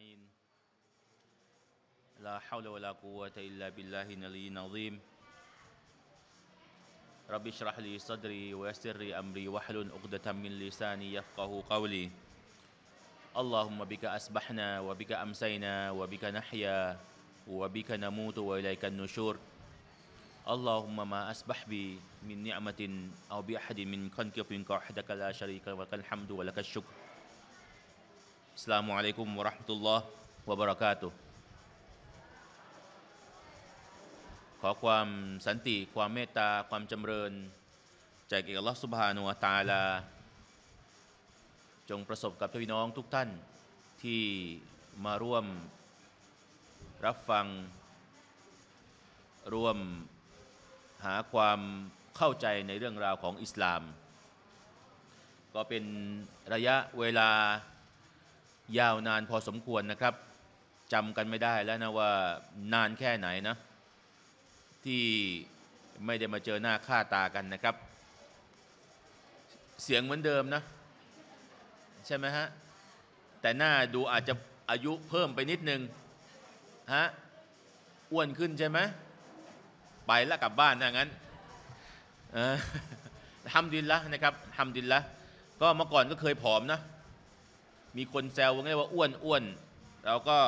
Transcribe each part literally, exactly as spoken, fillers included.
أجمعين لا حول ولا قوة إلا بالله العلي العظيم رب اشرح لي صدري ويسر لي أمري واحلل عقدة من لساني يفقهوا قولي اللهم بك أصبحنا وبك أمسينا وبك نحيا وبك نموت وإليك النشور اللهم ما أصبح بي من نعمة أو بأحد من خلقك وحدك لا شريك لك الحمد ولك الشكر Assalamualaikum warahmatullahi wabarakatuh ขอความสันติความเมตตาความจำเริญจากอัลลอฮฺซุบฮานะฮูวะตะอาลาจงประสบกับพี่น้องทุกท่านที่มาร่วมรับฟังร่วมหาความเข้าใจในเรื่องราวของอิสลามก็เป็นระยะเวลายาวนานพอสมควรนะครับจำกันไม่ได้แล้วนะว่านานแค่ไหนนะที่ไม่ได้มาเจอหน้าค่าตากันนะครับเสียงเหมือนเดิมนะใช่ไหมฮะแต่หน้าดูอาจจะอายุเพิ่มไปนิดนึงฮะอ้วนขึ้นใช่ไหมไปแล้วกลับบ้านนะงั้นทำดินละนะครับทำดินละก็เมื่อก่อนก็เคยผอมนะมีคนแซวกันว่าอ้วนอ้วนเราก็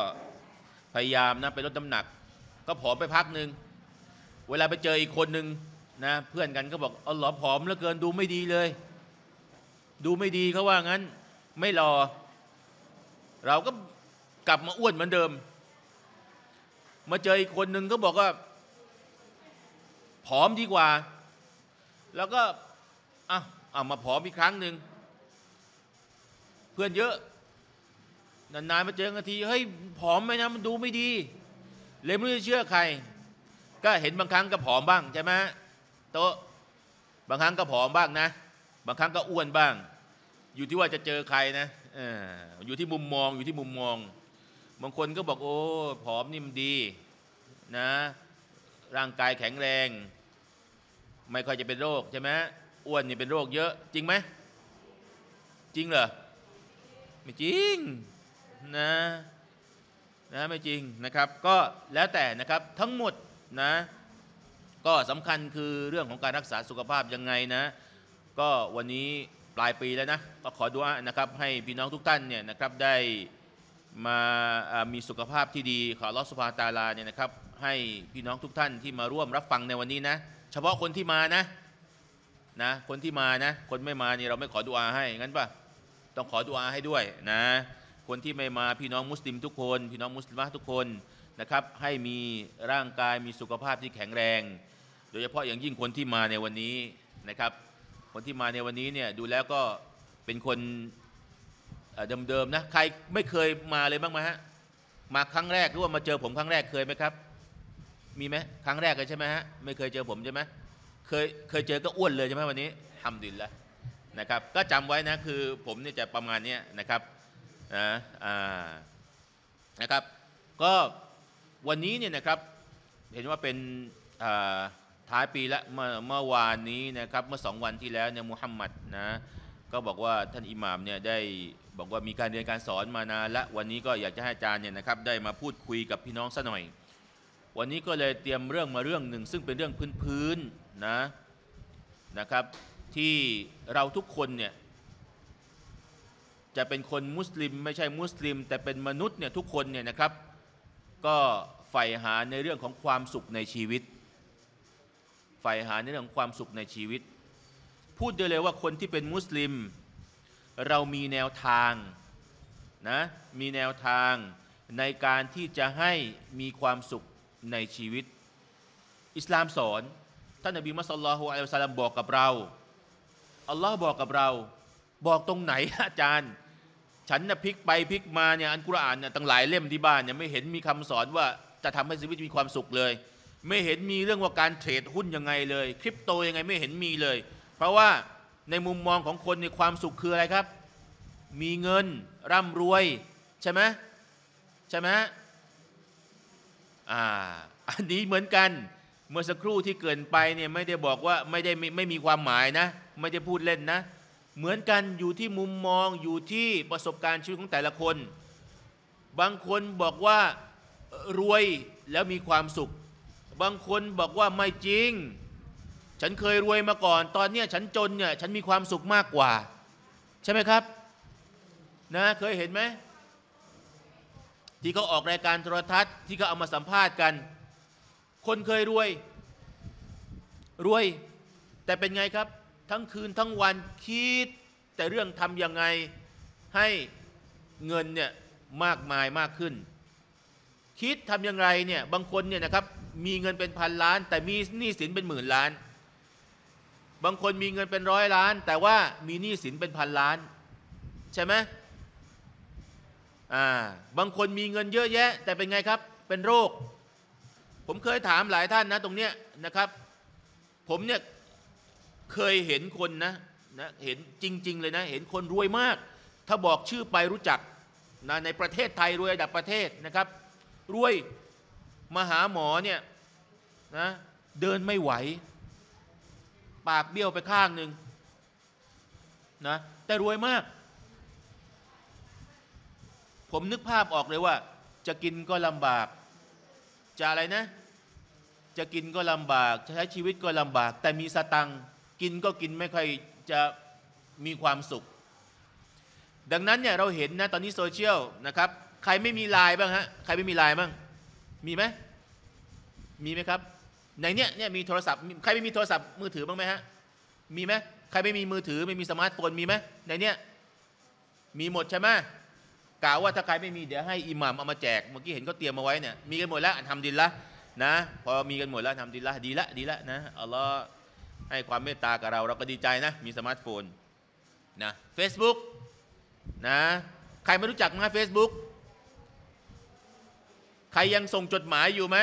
พยายามนะไปลดน้ำหนักก็ผอมไปพักหนึ่งเวลาไปเจออีกคนหนึ่งนะเพื่อนกันก็บอกอ๋อหล่อผอมเหลือเกินดูไม่ดีเลยดูไม่ดีเขาว่างั้นไม่รอเราก็กลับมาอ้วนเหมือนเดิมมาเจออีกคนหนึ่งก็บอกว่าผอมดีกว่าแล้วก็อ่ะเอามาผอมอีกครั้งหนึ่งเพื่อนเยอะนานๆมาเจอกันทีเฮ้ยผอมไหมนะมันดูไม่ดีเลยไม่รู้จะเชื่อใครก็เห็นบางครั้งก็ผอมบ้างใช่ไหมโต๊ะบางครั้งก็ผอมบ้างนะบางครั้งก็อ้วนบ้างอยู่ที่ว่าจะเจอใครนะอยู่ที่มุมมองอยู่ที่มุมมองบางคนก็บอกโอ้ผอมนี่มันดีนะร่างกายแข็งแรงไม่ค่อยจะเป็นโรคใช่ไหมอ้วนนี่เป็นโรคเยอะจริงไหมจริงเหรอไม่จริงนะนะไม่จริงนะครับก็แล้วแต่นะครับทั้งหมดนะก็สำคัญคือเรื่องของการรักษาสุขภาพยังไงนะก็วันนี้ปลายปีแล้วนะก็ขอดุอานะครับให้พี่น้องทุกท่านเนี่ยนะครับได้มามีสุขภาพที่ดีขออัลเลาะห์ซุบฮานะฮูวะตะอาลาเนี่ยนะครับให้พี่น้องทุกท่านที่มาร่วมรับฟังในวันนี้นะเฉพาะคนที่มานะนะคนที่มานะคนไม่มานี่เราไม่ขอดุอาให้งั้นป่ะต้องขอดุอาให้ด้วยนะคนที่ไม่มาพี่น้องมุสลิมทุกคนพี่น้องมุสลิมะทุกคนนะครับให้มีร่างกายมีสุขภาพที่แข็งแรงโดยเฉพาะอย่างยิ่งคนที่มาในวันนี้นะครับคนที่มาในวันนี้เนี่ยดูแล้วก็เป็นคนเดิมๆนะใครไม่เคยมาเลยบ้างไหมฮะมาครั้งแรกหรือว่ามาเจอผมครั้งแรกเคยไหมครับมีไหมครั้งแรกเลยใช่ไหมฮะไม่เคยเจอผมใช่ไหมเคยเคยเจอก็อ้วนเลยใช่ไหมวันนี้ทำดินแล้วนะครับก็จำไว้นะคือผมเนี่ยจะประมาณนี้นะครับนะนะครับก็วันนี้เนี่ยนะครับเห็นว่าเป็นท้ายปีละเมื่อเมื่อวานนี้นะครับเมื่อสองวันที่แล้วเนี่ยมุฮัมมัดนะก็บอกว่าท่านอิหม่ามเนี่ยได้บอกว่ามีการเรียนการสอนมานานและวันนี้ก็อยากจะให้อาจารย์เนี่ยนะครับได้มาพูดคุยกับพี่น้องซะหน่อยวันนี้ก็เลยเตรียมเรื่องมาเรื่องหนึ่งซึ่งเป็นเรื่องพื้นๆนะนะครับที่เราทุกคนเนี่ยจะเป็นคนมุสลิมไม่ใช่มุสลิมแต่เป็นมนุษย์เนี่ยทุกคนเนี่ยนะครับก็ใฝ่หาในเรื่องของความสุขในชีวิตใฝ่หาในเรื่องของความสุขในชีวิตพูดได้เลยว่าคนที่เป็นมุสลิมเรามีแนวทางนะมีแนวทางในการที่จะให้มีความสุขในชีวิตอิสลามสอนท่านนบีมุฮัมมัด ศ็อลลัลลอฮุอะลัยฮิวะซัลลัมบอกกับเราอัลลอฮ์บอกกับเราบอกตรงไหนอาจารย์ฉันน่ะพลิกไปพลิกมาเนี่ยอัลกุรอานเนี่ยตั้งหลายเล่มที่บ้านเนี่ยไม่เห็นมีคำสอนว่าจะทำให้ชีวิตมีความสุขเลยไม่เห็นมีเรื่องว่าการเทรดหุ้นยังไงเลยคริปโตยังไงไม่เห็นมีเลยเพราะว่าในมุมมองของคนในความสุขคืออะไรครับมีเงินร่ำรวยใช่ไหมใช่ไหมอ่าอันนี้เหมือนกันเมื่อสักครู่ที่เกินไปเนี่ยไม่ได้บอกว่าไม่ได้ไม่มีความหมายนะไม่ได้พูดเล่นนะเหมือนกันอยู่ที่มุมมองอยู่ที่ประสบการณ์ชีวิตของแต่ละคน บางคนบอกว่ารวยแล้วมีความสุขบางคนบอกว่าไม่จริงฉันเคยรวยมาก่อนตอนเนี้ยฉันจนเนี่ยฉันมีความสุขมากกว่าใช่ไหมครับนะเคยเห็นไหมที่เขาออกรายการโทรทัศน์ที่เขาเอามาสัมภาษณ์กันคนเคยรวยรวยแต่เป็นไงครับทั้งคืนทั้งวันคิดแต่เรื่องทำยังไงให้เงินเนี่ยมากมายมากขึ้นคิดทำยังไงเนี่ยบางคนเนี่ยนะครับมีเงินเป็นพันล้านแต่มีหนี้สินเป็นหมื่นล้านบางคนมีเงินเป็นร้อยล้านแต่ว่ามีหนี้สินเป็นพันล้านใช่ไหมอ่าบางคนมีเงินเยอะแยะแต่เป็นไงครับเป็นโรคผมเคยถามหลายท่านนะตรงเนี้ยนะครับผมเนี่ยเคยเห็นคนนะนะเห็นจริงๆเลยนะเห็นคนรวยมากถ้าบอกชื่อไปรู้จักนะในประเทศไทยรวยระดับประเทศนะครับรวยมาหาหมอเนี่ยนะเดินไม่ไหวปากเบี้ยวไปข้างหนึ่งนะแต่รวยมากผมนึกภาพออกเลยว่าจะกินก็ลำบากจะอะไรนะจะกินก็ลำบากจะใช้ชีวิตก็ลำบากแต่มีสตังค์กินก็กินไม่ค่อยจะมีความสุขดังนั้นเนี่ยเราเห็นนะตอนนี้โซเชียลนะครับใครไม่มีไลน์บ้างฮะใครไม่มีไลน์บ้างมีไหมมีไหมครับในเนี้ยเนี่ยมีโทรศัพท์ใครไม่มีโทรศัพท์มือถือบ้างไหมฮะมีไหมใครไม่มีมือถือไม่มีสมาร์ทโฟนมีไหมในเนี้ยมีหมดใช่ไหมกล่าวว่าถ้าใครไม่มีเดี๋ยวให้อิหม่ามเอามาแจกเมื่อกี้เห็นเขาเตรียมมาไว้เนี่ยมีกันหมดแล้วอัลฮัมดุลิลละห์นะพอมีกันหมดแล้วอัลฮัมดุลิลละห์ดีละดีละนะอัลลอฮ์ให้ความเมตตากับเราเราก็ดีใจนะมีสมาร์ทโฟนนะเฟซบุ๊กนะใครไม่รู้จักมั้ยเฟซบุ๊กใครยังส่งจดหมายอยู่ไหม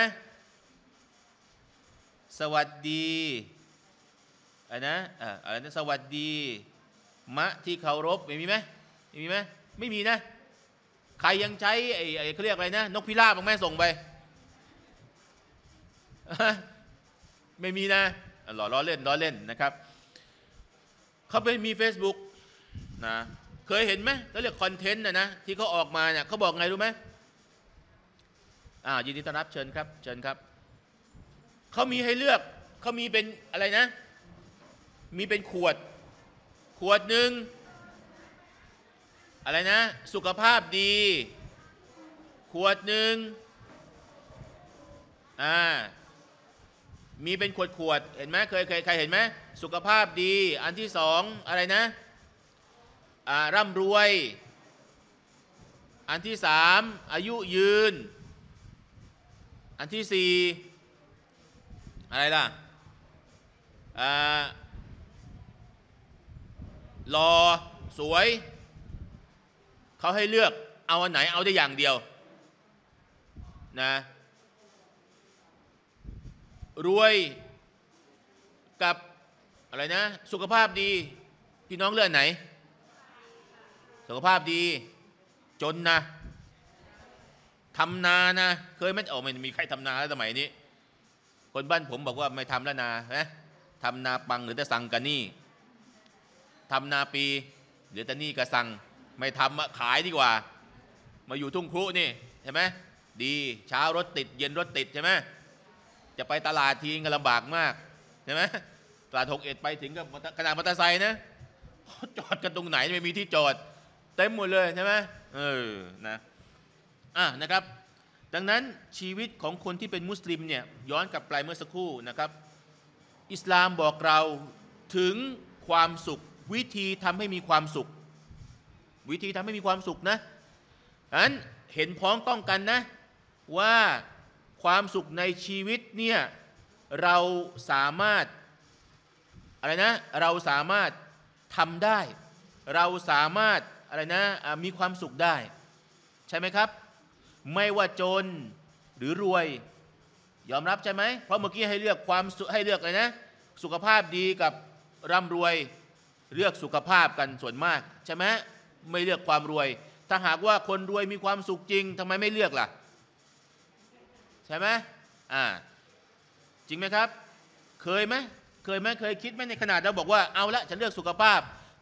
สวัสดีอะนะอะไรนะสวัสดีมะที่เคารพมีไหมมีไหมไม่มีนะใครยังใช้ไอ้ไอ้เขาเรียกอะไรนะนกพิราบของแม่ส่งไปไม่มีนะหล่อล้อเล่นล้อเล่นนะครับเขาไปมี Facebook นะเคยเห็นไหมเขาเรียกคอนเทนต์นะนะที่เขาออกมาเนี่ยเขาบอกไงรู้ไหมอ่ายินดีต้อนรับเชิญครับเชิญครับเขามีให้เลือกเขามีเป็นอะไรนะมีเป็นขวดขวดหนึ่งอะไรนะสุขภาพดีขวดหนึ่งอ่ามีเป็นขวดขวดเห็นไหมเคยเคยใครเห็นไหมสุขภาพดีอันที่สองอะไรนะอ่าร่ำรวยอันที่สามอายุยืนอันที่สี่อะไรล่ะอ่ารอสวยเขาให้เลือกเอาอันไหนเอาได้อย่างเดียวนะรวยกับอะไรนะสุขภาพดีพี่น้องเลือกไหนสุขภาพดีจนนะทำนานะเคยไม่ออกมันมีใครทำนาแล้วสมัยนี้คนบ้านผมบอกว่าไม่ทำแล้วนานะทำนาปังหรือแต่สังกะนี่ทำนาปีหรือแต่นี่กะสังไม่ทำมาขายดีกว่ามาอยู่ทุ่งครุนี่ใช่ไหมดีเช้ารถติดเย็นรถติดใช่ไหมจะไปตลาดทีก็ลำบากมากใช่ไหมตลาดหกเอ็ดไปถึงกับขนาดมอเตอร์ไซค์นะจอดกันตรงไหนไม่มีที่จอดเต็มหมดเลยใช่ไหมเออนะอ่ะนะครับดังนั้นชีวิตของคนที่เป็นมุสลิมเนี่ยย้อนกลับไปเมื่อสักครู่นะครับอิสลามบอกเราถึงความสุขวิธีทำให้มีความสุขวิธีทำให้มีความสุขนะดังนั้นเห็นพ้องต้องกันนะว่าความสุขในชีวิตเนี่ยเราสามารถอะไรนะเราสามารถทำได้เราสามารถอะไรนะมีความสุขได้ใช่ไหมครับไม่ว่าจนหรือรวยยอมรับใช่ไหมเพราะเมื่อกี้ให้เลือกความให้เลือกอะไรนะสุขภาพดีกับร่ำรวยเลือกสุขภาพกันส่วนมากใช่ไหมไม่เลือกความรวยถ้าหากว่าคนรวยมีความสุขจริงทำไมไม่เลือกล่ะใช่ไหมอ่าจริงไหมครับเคยไหมเคยไหมเคยคิดไหมในขนาดเราบอกว่าเอาละฉันเลือกสุขภาพ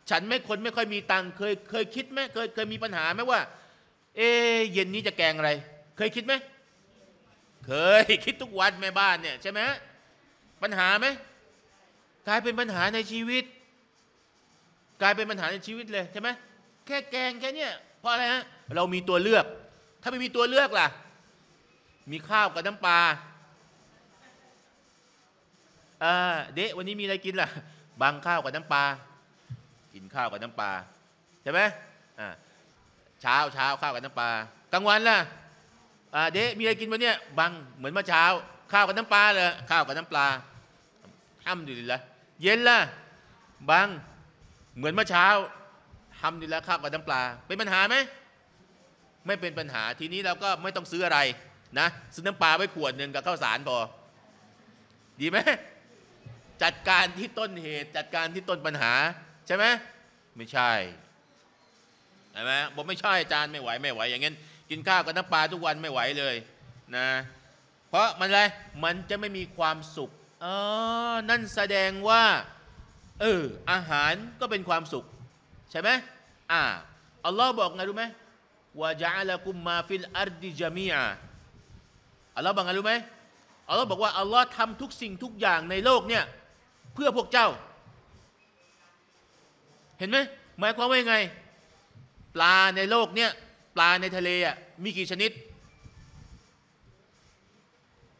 ฉันไม่คนไม่ค่อยมีตังค์เคยเคยคิดไหมเคยเคยมีปัญหาไหมว่า เอ๊ยเย็นนี้จะแกงอะไรเคยคิดไหมเคยคิดทุกวันแม่บ้านเนี่ยใช่ไหมปัญหาไหมกลายเป็นปัญหาในชีวิตกลายเป็นปัญหาในชีวิตเลยใช่ไหมแค่แกงแค่เนี้ยเพราะอะไรฮะเรามีตัวเลือกถ้าไม่มีตัวเลือกล่ะมีข้าวกับน้ำปลาอ่าเดะวันนี้มีอะไรกินล่ะบางข้าวกับน้ำปลากินข้าวกับน้ำปลาใช่ไหมอ่าเช้าเช้าข้าวกับน้ำปลากลางวันล่ะอ่าเดะมีอะไรกินวันเนี้ยบางเหมือนเมื่อเช้าข้าวกับน้ำปลาเลยข้าวกับน้ำปลาทำดูดิละเย็นล่ะบางเหมือนเมื่อเช้าทำดีแล้วข้าวกับน้ำปลาเป็นปัญหาไหมไม่เป็นปัญหาทีนี้เราก็ไม่ต้องซื้ออะไรนะซื้อน้ำปลาไว้ขวดหนึ่งกับข้าวสารพอดีไหมจัดการที่ต้นเหตุจัดการที่ต้นปัญหาใช่ไหมไม่ใช่ใช่ไหมบอกไม่ใช่อาจารย์ไม่ไหวไม่ไหวอย่างงั้นกินข้าวกับน้ำปลาทุกวันไม่ไหวเลยนะเพราะมันอะไรมันจะไม่มีความสุขอ๋อนั่นแสดงว่าเอออาหารก็เป็นความสุขใช่ไหมอ่าอัลลอฮ์บอกไงรู้ไหมว่าจะอัลกุมมาฟิลอาร์ดิจามีอาอัลลอฮ์บอกไงรู้ไหมอัลลอฮ์บอกว่าอัลลอฮ์ทำทุกสิ่งทุกอย่างในโลกเนี่ยเพื่อพวกเจ้าเห็นไหมหมายความว่ายังไงปลาในโลกเนี่ยปลาในทะเลอ่ะมีกี่ชนิด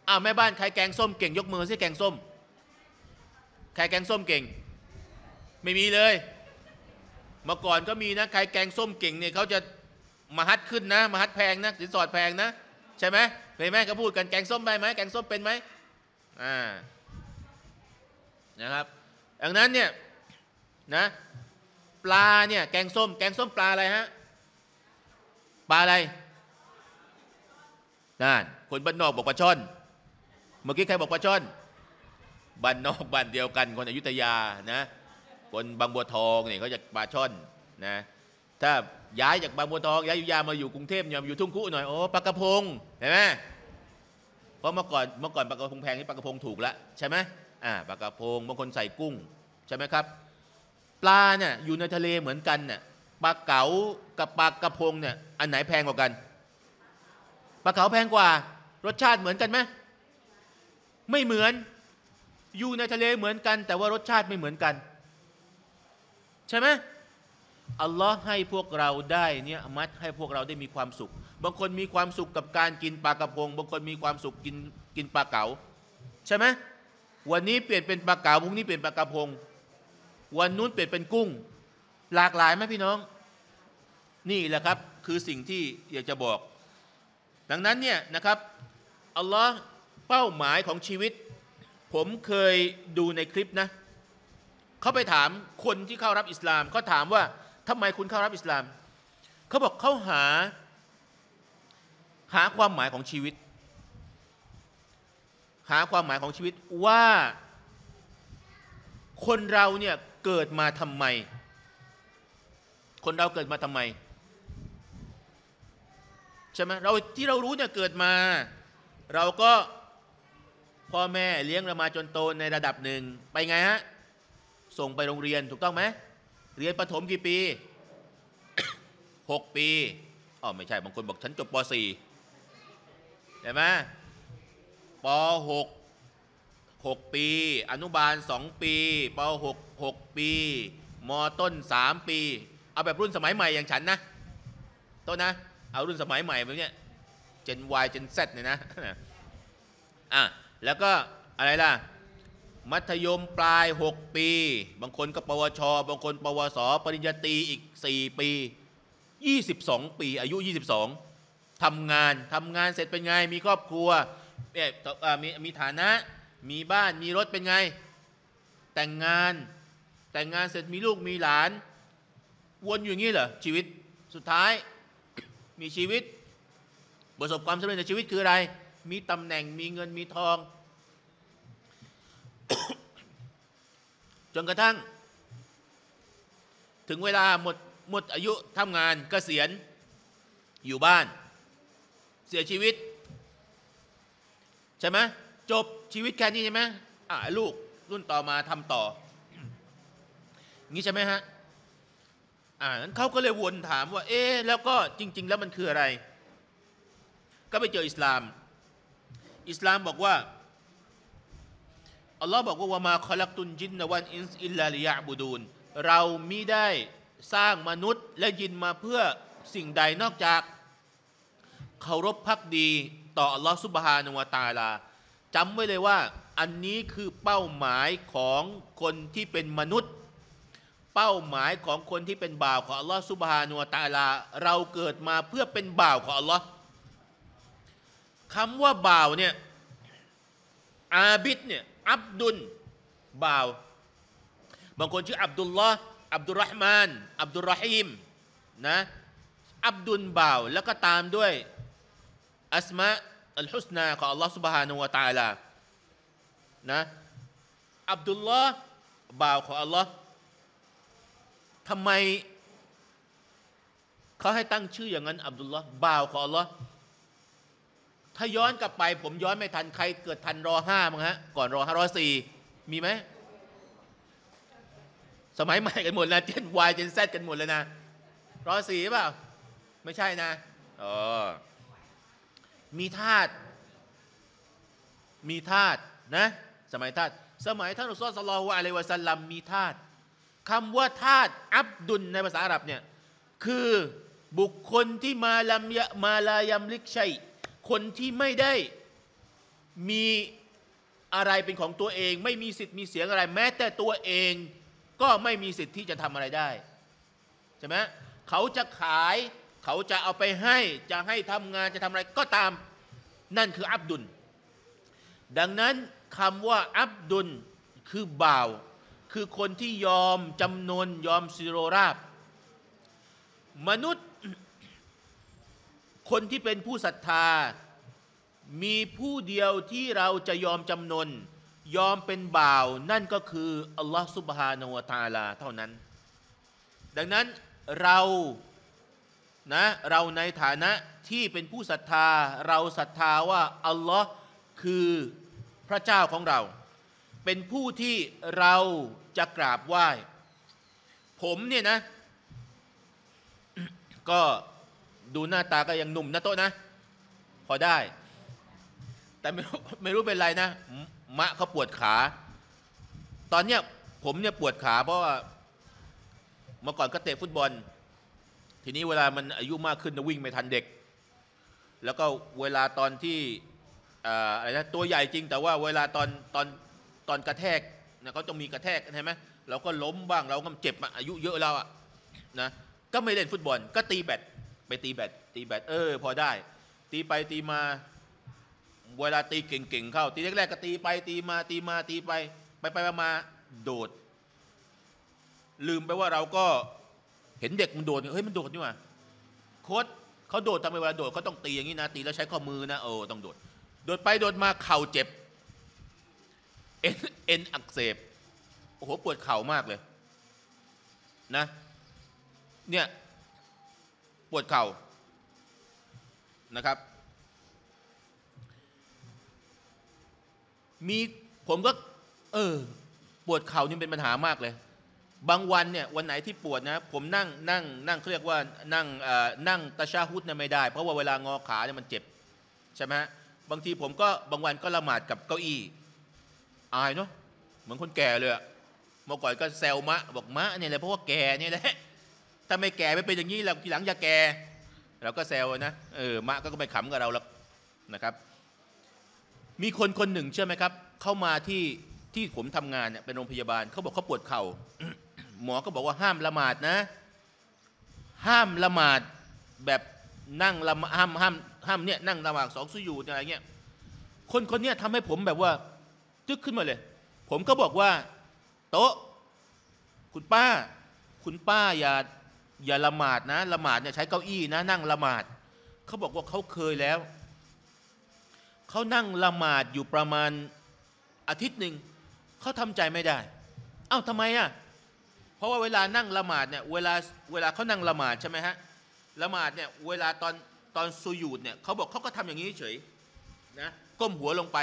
อ้าวแม่บ้านใครแกงส้มเก่งยกมือสิแกงส้มใครแกงส้มเก่งไม่มีเลยเมื่อก่อนก็มีนะใครแกงส้มเก่งเนี่ยเขาจะมาฮัดขึ้นนะมาฮัดแพงนะสินสอดแพงนะใช่ไหมเห็นไหมเขาพูดกันแกงส้มได้ไหมแกงส้มเป็นไหมอ่านะครับดังนั้นเนี่ยนะปลาเนี่ยแกงส้มแกงส้มปลาอะไรฮะปลาอะไรนั่นคนบ้านนอกบอกปลาช่อนเมื่อกี้ใครบอกปลาช่อนบ้านนอกบ้านเดียวกันคนอยุธยานะคนบางบัวทองเนี่ยเขาจะปลาช่อนนะถ้าย้ายจากบางบัวทองย้ายอยุธยามาอยู่กรุงเทพเนี่ยอยู่ทุ่งคุหน่อยโอ้ปลากระพงเห็นไหมเพราะเมื่อก่อนเมื่อก่อนปลากระพงแพงนี่ปลากระพงถูกละใช่ไหมอ่าปลากระพงบางคนใส่กุ้งใช่ไหมครับปลาเนี่ยอยู่ในทะเลเหมือนกันเนี่ยปลาเก๋ากับปลากระพงเนี่ยอันไหนแพงกว่ากันปลาเก๋าแพงกว่ารสชาติเหมือนกันไหมไม่เหมือนอยู่ในทะเลเหมือนกันแต่ว่ารสชาติไม่เหมือนกันใช่ไหมอัลลอฮ์ให้พวกเราได้เนี่ยอมัดให้พวกเราได้มีความสุขบางคนมีความสุขกับการกินปลากระพงบางคนมีความสุขกินกินปลาเก๋าใช่ไหมวันนี้เปลี่ยนเป็นปลาเก๋าพรุ่งนี้เปลี่ยนปลากระพงวันนู้นเปลี่ยนเป็นกุ้งหลากหลายไหมพี่น้องนี่แหละครับคือสิ่งที่อยากจะบอกดังนั้นเนี่ยนะครับอัลลอฮ์เป้าหมายของชีวิตผมเคยดูในคลิปนะเขาไปถามคนที่เข้ารับอิสลามเขาถามว่าทำไมคุณเข้ารับอิสลามเขาบอกเขาหาหาความหมายของชีวิตหาความหมายของชีวิตว่าคนเราเนี่ยเกิดมาทำไมคนเราเกิดมาทำไมใช่ไหมเราที่เรารู้เนี่ยเกิดมาเราก็พ่อแม่เลี้ยงเรามาจนโตในระดับหนึ่งไปไงฮะส่งไปโรงเรียนถูกต้องไหมเรียนประถมกี่ปี หก ปีอ๋อไม่ใช่บางคนบอกฉันจบป .สี่ ใช่ไหมป .หก หก ปีอนุบาลสองปีป .หก หก ปีม.ต้นสามปีเอาแบบรุ่นสมัยใหม่อย่างฉันนะต้นนะเอารุ่นสมัยใหม่แบบเนี้ย Gen Y Gen Z เนี่ยนะอ่ะแล้วก็อะไรล่ะมัธยมปลายหกปีบางคนก็ปวชบางคนปวสปริญญาตรีอีกสี่ปียี่สิบสองปีอายุยี่สิบสองทำงานทำงานเสร็จเป็นไงมีครอบครัวเนี่ยมีมีฐานะมีบ้านมีรถเป็นไงแต่งงานแต่งงานเสร็จมีลูกมีหลานวนอยู่อย่างนี้เหรอชีวิตสุดท้ายมีชีวิตประสบความสำเร็จในชีวิตคืออะไรมีตำแหน่งมีเงินมีทองจนกระทั่งถึงเวลาหมดหมดอายุทำงานเกษียณอยู่บ้านเสียชีวิตใช่ไหมจบชีวิตแค่นี้ใช่ไหมอ่าลูกรุ่นต่อมาทำต่องี้ใช่ไหมฮะ อ่านั้นเขาก็เลยวนถามว่าเอ๊ะแล้วก็จริงๆแล้วมันคืออะไรก็ไปเจออิสลามอิสลามบอกว่าอัลลอฮ์บอกว่าวะมาคอลักตุนจินนะวันอินซอิลลาลิยะอ์บุดูนเรามิได้สร้างมนุษย์และยินมาเพื่อสิ่งใดนอกจากเคารพภักดีต่ออัลลอฮ์ซุบฮานะฮูวะตะอาลาจำไว้เลยว่าอันนี้คือเป้าหมายของคนที่เป็นมนุษย์เป้าหมายของคนที่เป็นบ่าวของอัลลอฮ์ซุบฮานะฮูวะตะอาลาเราเกิดมาเพื่อเป็นบ่าวของอัลลอฮ์คำว่าบ่าวเนี่ยอาบิดเนี่ยอับดุลบ่าวบางคนชื่ออับดุลลอฮ์อับดุลเราะห์มานอับดุลเราะฮีมนะอับดุลบ่าวแล้วก็ตามด้วยอัสมาอัลฮุสนาของอัลลอฮ์ซุบฮานะฮูวะตะอาลานะอับดุลลอฮ์บ่าวของอัลลอฮ์ทำไมเขาให้ตั้งชื่ออย่างนั้นอับดุลลอฮ์บ่าวของอัลลอฮ์ถ้าย้อนกลับไปผมย้อนไม่ทันใครเกิดทันรอห้ามั้งฮะก่อนรอห้ารอสี่มีไหมสมัยใหม่กันหมดแล้วเจน Y เจน Z กันหมดเลยนะรอสี่เปล่าไม่ใช่นะอ๋อมีทาสมีทาสนะสมัยทาสสมัยท่านรอซูลศ็อลลัลลอฮุอะลัยฮิวะซัลลัมมีทาสคำว่าทาสอับดุลในภาษาอาหรับเนี่ยคือบุคคลที่มาลัมยะมาลายัมลิกชัยคนที่ไม่ได้มีอะไรเป็นของตัวเองไม่มีสิทธิ์มีเสียงอะไรแม้แต่ตัวเองก็ไม่มีสิทธิ์ที่จะทำอะไรได้ใช่ไหมเขาจะขายเขาจะเอาไปให้จะให้ทำงานจะทำอะไรก็ตามนั่นคืออับดุลดังนั้นคำว่าอับดุลคือบ่าวคือคนที่ยอมจำนนยอมสิโรราบมนุษย์คนที่เป็นผู้ศรัทธามีผู้เดียวที่เราจะยอมจำนนยอมเป็นบ่าวนั่นก็คืออัลลอฮฺซุบฮานะฮูวะตะอาลาเท่านั้นดังนั้นเรานะเราในฐานะที่เป็นผู้ศรัทธาเราศรัทธาว่าอัลลอฮฺคือพระเจ้าของเราเป็นผู้ที่เราจะกราบไหว้ผมเนี่ยนะก็ดูหน้าตาก็ยังหนุ่มนะโต๊ะนะพอได้แต่ไม่รู้ไม่รู้เป็นไรนะมะเขาปวดขาตอนเนี้ยผมเนี่ยปวดขาเพราะว่าเมื่อก่อนก็เตะฟุตบอลทีนี้เวลามันอายุมากขึ้นนะวิ่งไม่ทันเด็กแล้วก็เวลาตอนที่อะไรนะตัวใหญ่จริงแต่ว่าเวลาตอนตอนตอนกระแทกนะเขาต้องมีกระแทกใช่ไหมเราก็ล้มบ้างเราก็เจ็บอายุเยอะแล้วอะนะก็ไม่เล่นฟุตบอลก็ตีแบดไปตีแบดตีแบดเออพอได้ตีไปตีมาเวลาตีเก่งๆเข้าตีแรกๆก็ตีไปตีมาตีมาตีไปไปไปมาโดดลืมไปว่าเราก็เห็นเด็กมันโดดเฮ้ยมันโดดนี่หว่าโค้ชเขาโดดทำไมเวลาโดดเขาต้องตีอย่างนี้นะตีแล้วใช้ข้อมือนะเออต้องโดดโดดไปโดดมาเข่าเจ็บเอ็นเอ็นอักเสบโอ้โหปวดเข่ามากเลยนะเนี่ยปวดเข่านะครับมีผมก็เออปวดเข่านี่เป็นปัญหามากเลยบางวันเนี่ยวันไหนที่ปวดนะผมนั่งนั่งนั่งเรียกว่านั่งนั่งตะชาฮุดเนี่ยไม่ได้เพราะว่าเวลางอขาเนี่ยมันเจ็บใช่ไหมบางทีผมก็บางวันก็ละหมาดกับเก้าอี้อายเนาะเหมือนคนแก่เลยอะเมื่อก่อนก็แซวมะบอกมะเนี่ยแหละเพราะว่าแก่เนี่ยแหละถ้าไม่แก่ไม่เป็นอย่างนี้เราทีหลังอย่าแก่เราก็แซวนะเออมะก็ไม่ขำกับเราหรอกนะครับมีคนคนหนึ่งเชื่อไหมครับเข้ามาที่ที่ผมทำงานเนี่ยเป็นโรงพยาบาลเขาบอกเขาปวดเข่า หมอก็บอกว่าห้ามละหมาดนะห้ามละหมาดแบบนั่งละห้ามห้ามห้ามเนี่ยนั่งละหมาดสองสุญูดอะไรเงี้ยคนคนเนี้ยทำให้ผมแบบว่าตึ๊กขึ้นมาเลยผมก็บอกว่าโต๊ะคุณป้าคุณป้าอย่าอย่าละหมาดนะละหมาดเนี่ยใช้เก้าอี้นะนั่งละหมาดเขาบอกว่าเขาเคยแล้วเขานั่งละหมาดอยู่ประมาณอาทิตย์หนึ่งเขาทำใจไม่ได้เอ้าทำไมอ่ะเพราะว่าเวลานั่งละหมาดเนี่ยเวลาเวลาเขานั่งละหมาดใช่ไหมฮะละหมาดเนี่ยเวลาตอนตอนสุญูดเนี่ยเขาบอกเขาก็ทำอย่างนี้เฉยนะก้มหัวลงไป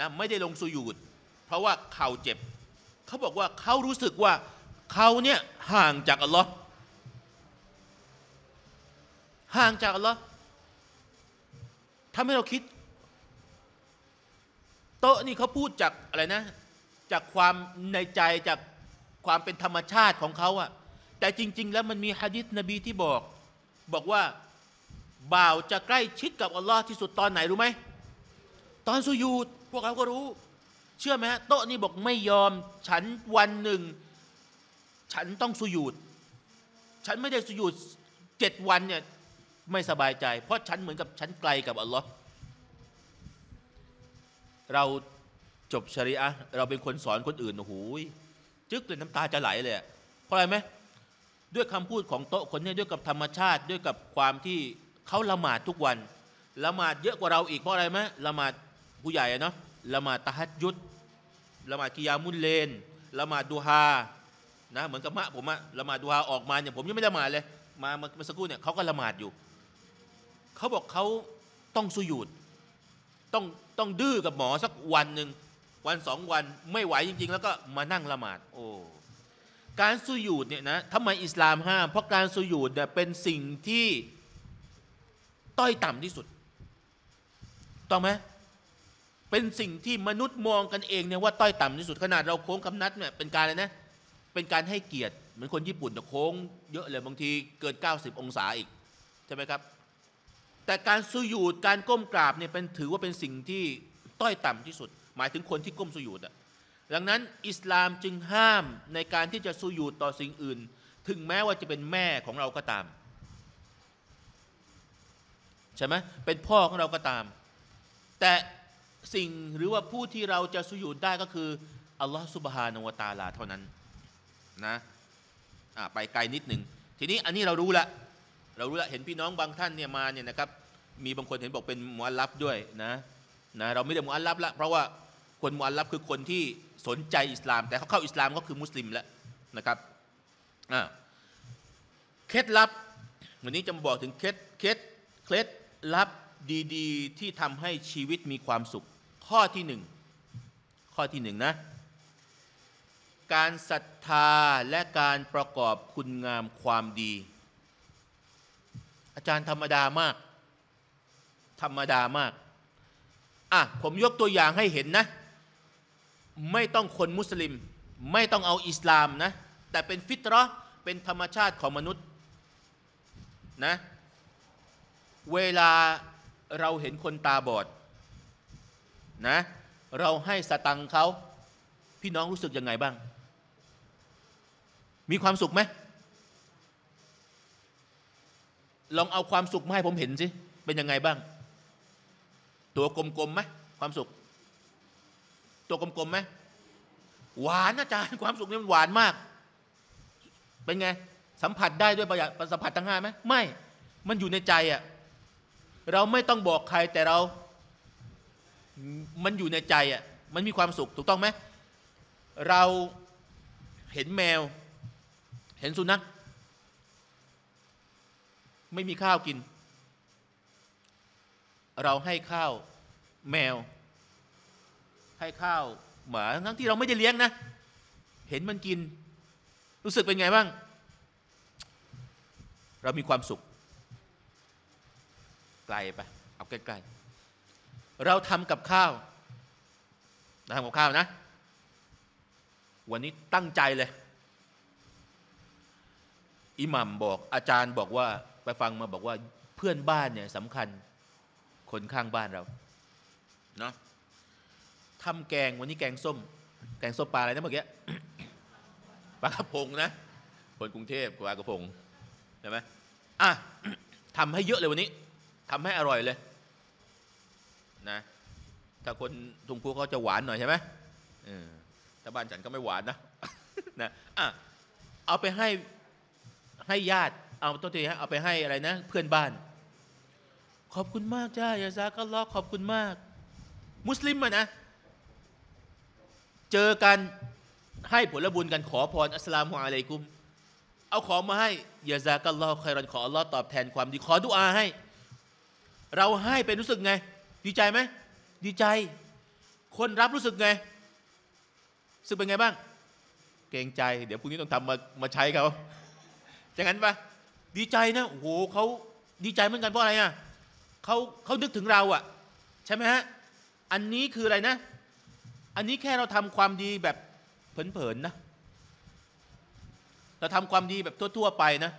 นะไม่ได้ลงสุญูดเพราะว่าเข่าเจ็บเขาบอกว่าเขารู้สึกว่าเขาเนี่ยห่างจากอัลลอฮ์ ห่างจากอัลลอฮ์ทำให้เราคิดโต๊ะนี่เขาพูดจากอะไรนะจากความในใจจากความเป็นธรรมชาติของเขาอะแต่จริงๆแล้วมันมีหะดีษนบีที่บอกบอกว่าบ่าวจะใกล้ชิดกับอัลลอฮ์ที่สุดตอนไหนรู้ไหมตอนสุญูดพวกเราก็รู้เชื่อไหมฮะโต๊ะนี่บอกไม่ยอมฉันวันหนึ่งฉันต้องสุญูดฉันไม่ได้สุญูดเจ็ดวันเนี่ยไม่สบายใจเพราะฉันเหมือนกับฉันไกลกับอัลลอฮ์เราจบชะรีอะห์เราเป็นคนสอนคนอื่นโอ้โหจึ๊กเลยน้ำตาจะไหลเลยเพราะอะไรไหมด้วยคำพูดของโต๊ะคนนี้ด้วยกับธรรมชาติด้วยกับความที่เขาละหมาดทุกวันละหมาดเยอะกว่าเราอีกเพราะอะไรไหมละหมาดผู้ใหญ่เนาะละหมาดตะฮัจญุดละหมาดกิยามุลเลนละหมาดดูฮานะเหมือนกับมะผมอะละหมาดดูฮาออกมาเนี่ยผมยังไม่ละหมาดเลยมาเมื่อสักครู่เนี่ยเขาก็ละหมาดอยู่เขาบอกเขาต้องสุญูดต้องต้องดื้อกับหมอสักวันหนึ่งวันสองวันไม่ไหวจริงๆแล้วก็มานั่งละหมาดโอ้การสุญูดเนี่ยนะทำไมอิสลามห้ามเพราะการสุญูดเนี่ยเป็นสิ่งที่ต้อยต่ำที่สุดต้องไหมเป็นสิ่งที่มนุษย์มองกันเองเนี่ยว่าต้อยต่ำที่สุดขนาดเราโค้งคำนัดเนี่ยเป็นการอะไรนะเป็นการให้เกียรติเหมือนคนญี่ปุ่นจะโค้งเยอะเลยบางทีเกินเก้าสิบองศาอีกใช่ไหมครับแต่การสุญูดการก้มกราบเนี่ยเป็นถือว่าเป็นสิ่งที่ต้อยต่ำที่สุดหมายถึงคนที่ก้มสุญูดอ่ะดังนั้นอิสลามจึงห้ามในการที่จะสุญูดต่อสิ่งอื่นถึงแม้ว่าจะเป็นแม่ของเราก็ตามใช่ไหมเป็นพ่อของเราก็ตามแต่สิ่งหรือว่าผู้ที่เราจะสุญูดได้ก็คืออัลลอฮฺซุบฮานะฮูวะตะอาลาเท่านั้นนะอ่ะไปไกลนิดหนึ่งทีนี้อันนี้เรารู้ละเรารู้ละเห็นพี่น้องบางท่านเนี่ยมาเนี่ยนะครับมีบางคนเห็นบอกเป็นมุอัลลัฟด้วยนะนะเราไม่ได้มุอัลลัฟละเพราะว่าคนมุอัลลัฟคือคนที่สนใจอิสลามแต่เขาเข้าอิสลามก็คือมุสลิมแล้วนะครับอ่าเคล็ดลับวันนี้จะมาบอกถึงเคล็ดเคล็ดเคล็ดลับดีๆที่ทำให้ชีวิตมีความสุขข้อที่หนึ่งข้อที่หนึ่งนะการศรัทธาและการประกอบคุณงามความดีอาจารย์ธรรมดามากธรรมดามากอ่ะผมยกตัวอย่างให้เห็นนะไม่ต้องคนมุสลิมไม่ต้องเอาอิสลามนะแต่เป็นฟิตเราะห์เป็นธรรมชาติของมนุษย์นะเวลาเราเห็นคนตาบอดนะเราให้สตังค์เขาพี่น้องรู้สึกยังไงบ้างมีความสุขไหมลองเอาความสุขมาให้ผมเห็นสิเป็นยังไงบ้างตัวกลมๆไหมความสุขตัวกลมๆไหมหวานอาจารย์ความสุขนี่มันหวานมากเป็นไงสัมผัสได้ด้วยประสัมผัสทั้งห้าไหมไม่มันอยู่ในใจอ่ะเราไม่ต้องบอกใครแต่เรามันอยู่ในใจอ่ะมันมีความสุขถูกต้องไหมเราเห็นแมวเห็นสุนัขไม่มีข้าวกินเราให้ข้าวแมวให้ข้าวหมาทั้งที่เราไม่ได้เลี้ยงนะเห็นมันกินรู้สึกเป็นไงบ้างเรามีความสุขไกลไปเอาใกล้ๆเราทำกับข้าวทำกับข้าวนะวันนี้ตั้งใจเลยอิหมัมบอกอาจารย์บอกว่าไปฟังมาบอกว่าเพื่อนบ้านเนี่ยสำคัญคนข้างบ้านเราเนาะทำแกงวันนี้แกงส้มแกงส้มปลาอะไรนะเมื่อกี้ ปลากระพงนะคนกรุงเทพปลากระพงใช่ไหมอ่ะ ทำให้เยอะเลยวันนี้ทำให้อร่อยเลยนะถ้าคนตรงพวกเขาจะหวานหน่อยใช่ไหมแต่บ้านฉันก็ไม่หวานนะ นะอ่ะเอาไปให้ให้ญาติเอาต้นทีฮะเอาไปให้อะไรนะเพื่อนบ้านขอบคุณมากจ้ายาซาก็ลอกขอบคุณมากมุสลิมอะนะเจอกันให้ผลบุญกันขอพรอัสลามุอะลัยกุมเอาของมาให้ยาซาก็ลอกใครรันขออัลลอฮ์ตอบแทนความดีขอดุอาให้เราให้เป็นรู้สึกไงดีใจไหมดีใจคนรับรู้สึกไงซึ่งเป็นไงบ้างเกรงใจเดี๋ยวพรุ่งนี้ต้องทำมามาใช้เขาอย่างนั้นปะดีใจนะโอ้โหเขา ดีใจเหมือนกันเพราะอะไรอ่ะเขาเขานึกถึงเราอ่ะใช่ไหมฮะอันนี้คืออะไรนะอันนี้แค่เราทำความดีแบบเผินๆนะเราทำความดีแบบทั่วๆไปนะ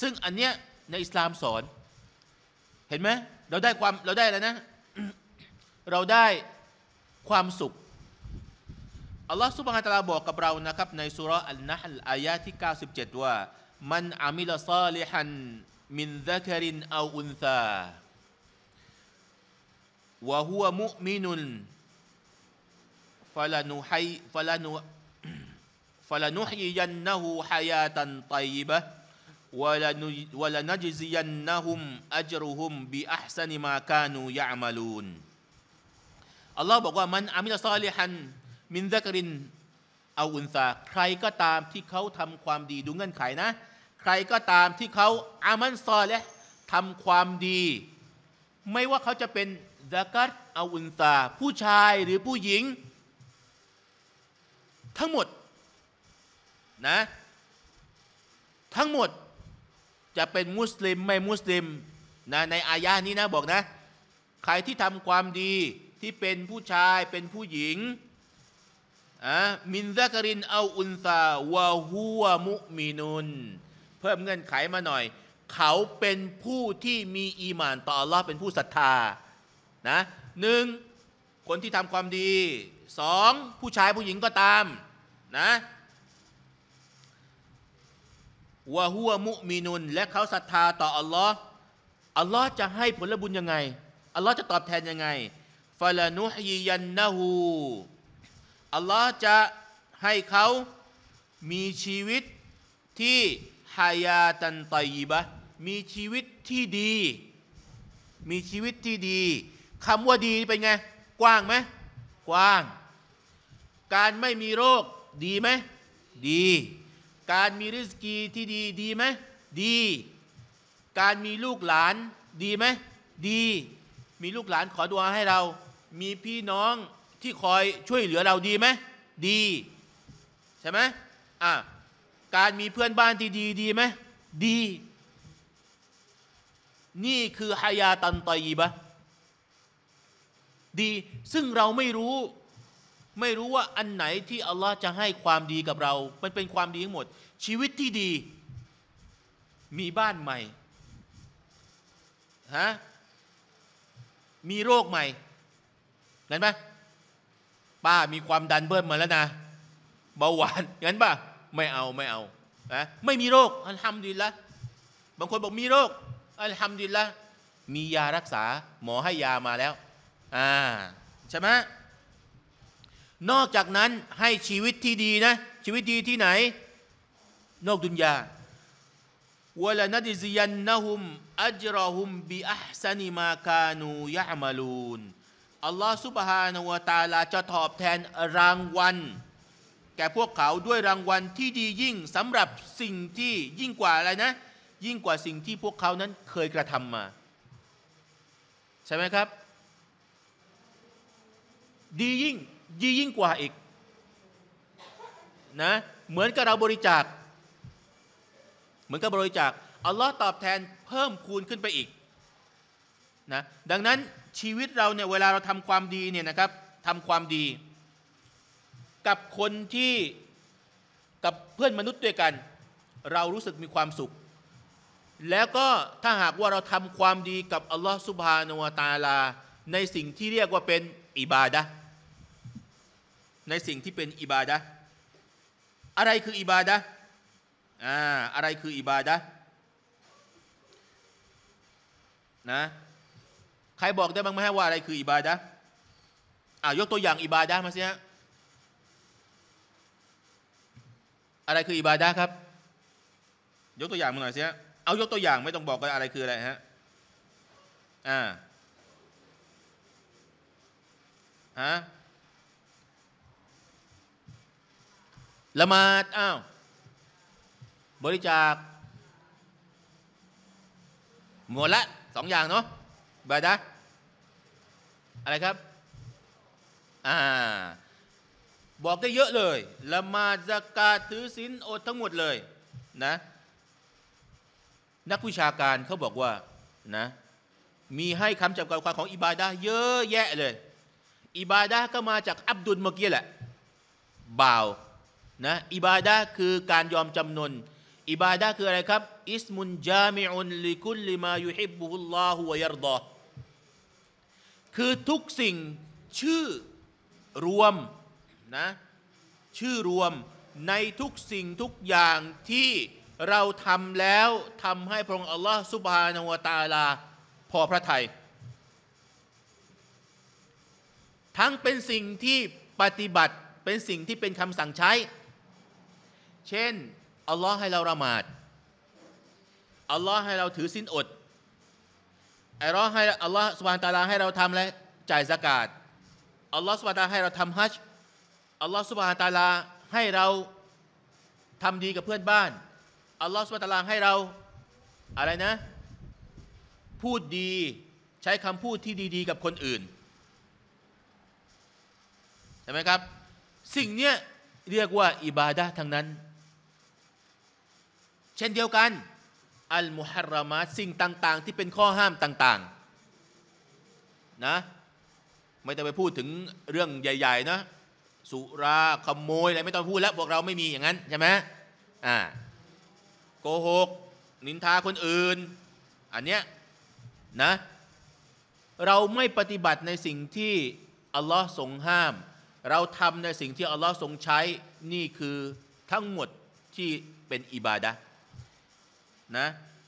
ซึ่งอันเนี้ยในอิสลามสอนเห็นไหมเราได้ความเราได้อะไรนะ เราได้ความสุขอัลลอฮฺซุบฮานะฮูวะตะอาลาบอกกับเรานะครับในซูเราะห์อันนะห์ลอายะที่เก้าสิบเจ็ดว่ามันอามิละซอลิฮันมินซะกะรินเอาอุนซาวะฮุวะมุอ์มินุนฟะลานุฮัยฟะลานุฟะลานุฮียันนะฮูฮะยาตันฏอยยิบะฮ์วะลานุวะลานัจซิยันนะฮุมอัจรุฮุมบิอัฮซะนิมากานูยะอ์มะลูนอัลลอฮ์บอกว่ามันอามิละซอลิฮันมินซะกะรินเอาอุนซาใครก็ตามที่เขาทำความดีดูเงื่อนไขนะใครก็ตามที่เขาอามันซอและทำความดีไม่ว่าเขาจะเป็นซะกัดเอาอุนซาผู้ชายหรือผู้หญิงทั้งหมดนะทั้งหมดจะเป็นมุสลิมไม่มุสลิมนะในอายะนี้นะบอกนะใครที่ทำความดีที่เป็นผู้ชายเป็นผู้หญิงมินซะกะรินเอาอุนซาวะฮูวะมุมินุนเพิ่มเงื่อนไขมาหน่อยเขาเป็นผู้ที่มีอีหม่านต่ออัลลอฮ์เป็นผู้ศรัทธานะหนึ่งคนที่ทำความดีสองผู้ชายผู้หญิงก็ตามนะวะฮูวะมุมินุนและเขาศรัทธาต่ออัลลอฮ์อัลลอฮ์จะให้ผลบุญยังไงอัลลอฮ์จะตอบแทนยังไงฟะลานุฮยียันนะฮูอัลลอฮ์จะให้เขามีชีวิตที่ฮายาตันฏอยยิบะฮ์มีชีวิตที่ดีมีชีวิตที่ดีคำว่าดีเป็นไงกว้างไหมกว้างการไม่มีโรคดีไหมดีการมีริสกีที่ดีดีไหมดีการมีลูกหลานดีไหมดีมีลูกหลานขอดุอาให้เรามีพี่น้องที่คอยช่วยเหลือเราดีไหมดีใช่ไหมอ่ะการมีเพื่อนบ้านที่ดีดีไหมดีนี่คือฮายาตันฏอยยิบะฮ์ดีซึ่งเราไม่รู้ไม่รู้ว่าอันไหนที่อัลลอฮ์จะให้ความดีกับเรามันเป็นความดีทั้งหมดชีวิตที่ดีมีบ้านใหม่ฮะมีโรคใหม่เห็นไหมป้ามีความดันเบิ้ลมาแล้วนะเบาหวานงั้นป่ะไม่เอาไม่เอานะไม่มีโรคอัลฮัมดุลิลละห์บางคนบอกมีโรคอัลฮัมดุลิลละห์มียารักษาหมอให้ยามาแล้วอ่าใช่ไหมนอกจากนั้นให้ชีวิตที่ดีนะชีวิตดีที่ไหนนอกดุนยาวะลานัจซิยันนะฮุมอัจรอฮุมบิอัฮซะนิมากานูยะอ์มะลูนอัลลอฮฺซุบฮานะฮูวะตะอาลาจะตอบแทนรางวัลแก่พวกเขาด้วยรางวัลที่ดียิ่งสำหรับสิ่งที่ยิ่งกว่าอะไรนะยิ่งกว่าสิ่งที่พวกเขานั้นเคยกระทำมาใช่ไหมครับดียิ่งดียิ่งกว่าอีกนะเหมือนกับเราบริจาคเหมือนกับบริจาคอัลลอฮฺตอบแทนเพิ่มพูนขึ้นไปอีกนะดังนั้นชีวิตเราเนี่ยเวลาเราทำความดีเนี่ยนะครับทำความดีกับคนที่กับเพื่อนมนุษย์ด้วยกันเรารู้สึกมีความสุขแล้วก็ถ้าหากว่าเราทำความดีกับอัลลอฮฺซุบฮานะฮูวะตะอาลาในสิ่งที่เรียกว่าเป็นอิบาดะห์ในสิ่งที่เป็นอิบาดะห์อะไรคืออิบาดะห์อ่าอะไรคืออิบาดะห์นะใครบอกได้บ้างไหมว่าอะไรคืออิบาดะห์อ่ะยกตัวอย่างอิบาดะห์มาสิฮะอะไรคืออิบาดะห์ครับยกตัวอย่างมาหน่อยสิฮะเอายกตัวอย่างไม่ต้องบอกกันอะไรคืออะไรฮะอ่าฮะละหมาดอ้าวบริจาคหมดละสองอย่างเนาะบาดะอะไรครับอ่าบอกได้เยอะเลยละหมาดซะกาตถือศีลอดทั้งหมดเลยนะนักวิชาการเขาบอกว่า นะมีให้คำจำกัดความของอิบาดะห์เยอะแยะเลยอิบาดะห์ก็มาจากอับดุลเมื่อกี้แหละบ่าวนะอิบาดะห์คือการยอมจำนนอิบาดะห์คืออะไรครับอิสมุนจามิอุนลิคุลลิมายุฮิบบุลลอฮุวะยัรฎอคือทุกสิ่งชื่อรวมนะชื่อรวมในทุกสิ่งทุกอย่างที่เราทำแล้วทำให้พระองค์อัลลอฮฺซุบฮานะฮูวะตะอาลาพอพระทัยทั้งเป็นสิ่งที่ปฏิบัติเป็นสิ่งที่เป็นคำสั่งใช้เช่นอัลลอฮฺให้เราละหมาดอัลลอฮฺให้เราถือศีลอดอัลลอฮฺให้อัลลอฮฺซุบฮานะฮูวะตะอาลาให้เราทำอะไรจ่ายซะกาตอัลลอฮฺซุบฮานะฮูวะตะอาลาให้เราทำฮัจญ์อัลลอฮฺซุบฮานะฮูวะตะอาลาให้เราทำดีกับเพื่อนบ้านอัลลอฮฺซุบฮานะฮูวะตะอาลาให้เราอะไรนะพูดดีใช้คำพูดที่ดีๆกับคนอื่นใช่ไหมครับสิ่งนี้เรียกว่าอิบาดะห์ทั้งนั้นเช่นเดียวกันอัลมุฮัรรอมาตสิ่งต่างๆที่เป็นข้อห้ามต่างๆนะไม่ต้องไปพูดถึงเรื่องใหญ่ๆนะสุราขโมยอะไรไม่ต้องพูดแล้วพวกเราไม่มีอย่างนั้นใช่ไหมอ่าโกหกนินทาคนอื่นอันเนี้ยนะเราไม่ปฏิบัติในสิ่งที่อัลลอฮ์ทรงห้ามเราทำในสิ่งที่อัลลอฮ์ทรงใช้นี่คือทั้งหมดที่เป็นอิบาดะห์นะ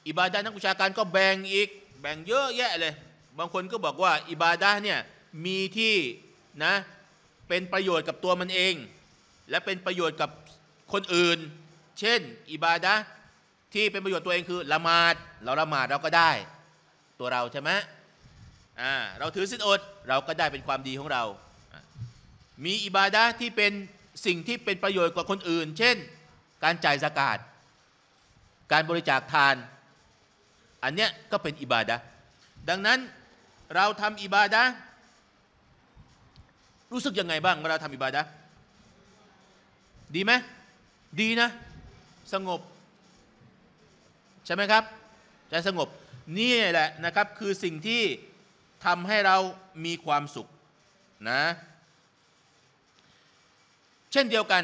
อิบาดะห์นักวิชาการก็แบ่งอีกแบ่งเยอะแยะเลยบางคนก็บอกว่าอิบาดะห์เนี่ยมีที่นะเป็นประโยชน์กับตัวมันเองและเป็นประโยชน์กับคนอื่นเช่นอิบาดะห์ที่เป็นประโยชน์ตัวเองคือละหมาดเราละหมาดเราก็ได้ตัวเราใช่ไหมอ่าเราถือศีลอดเราก็ได้เป็นความดีของเรามีอิบาดะห์ที่เป็นสิ่งที่เป็นประโยชน์กับคนอื่นเช่นการจ่ายซะกาตการบริจาคทานอันเนี้ยก็เป็นอิบาดะห์ดังนั้นเราทำอิบาดะห์รู้สึกยังไงบ้างเวลาทำอิบาดะห์ดีไหมดีนะสงบใช่ไหมครับใจสงบนี่แหละนะครับคือสิ่งที่ทำให้เรามีความสุขนะเช่นเดียวกัน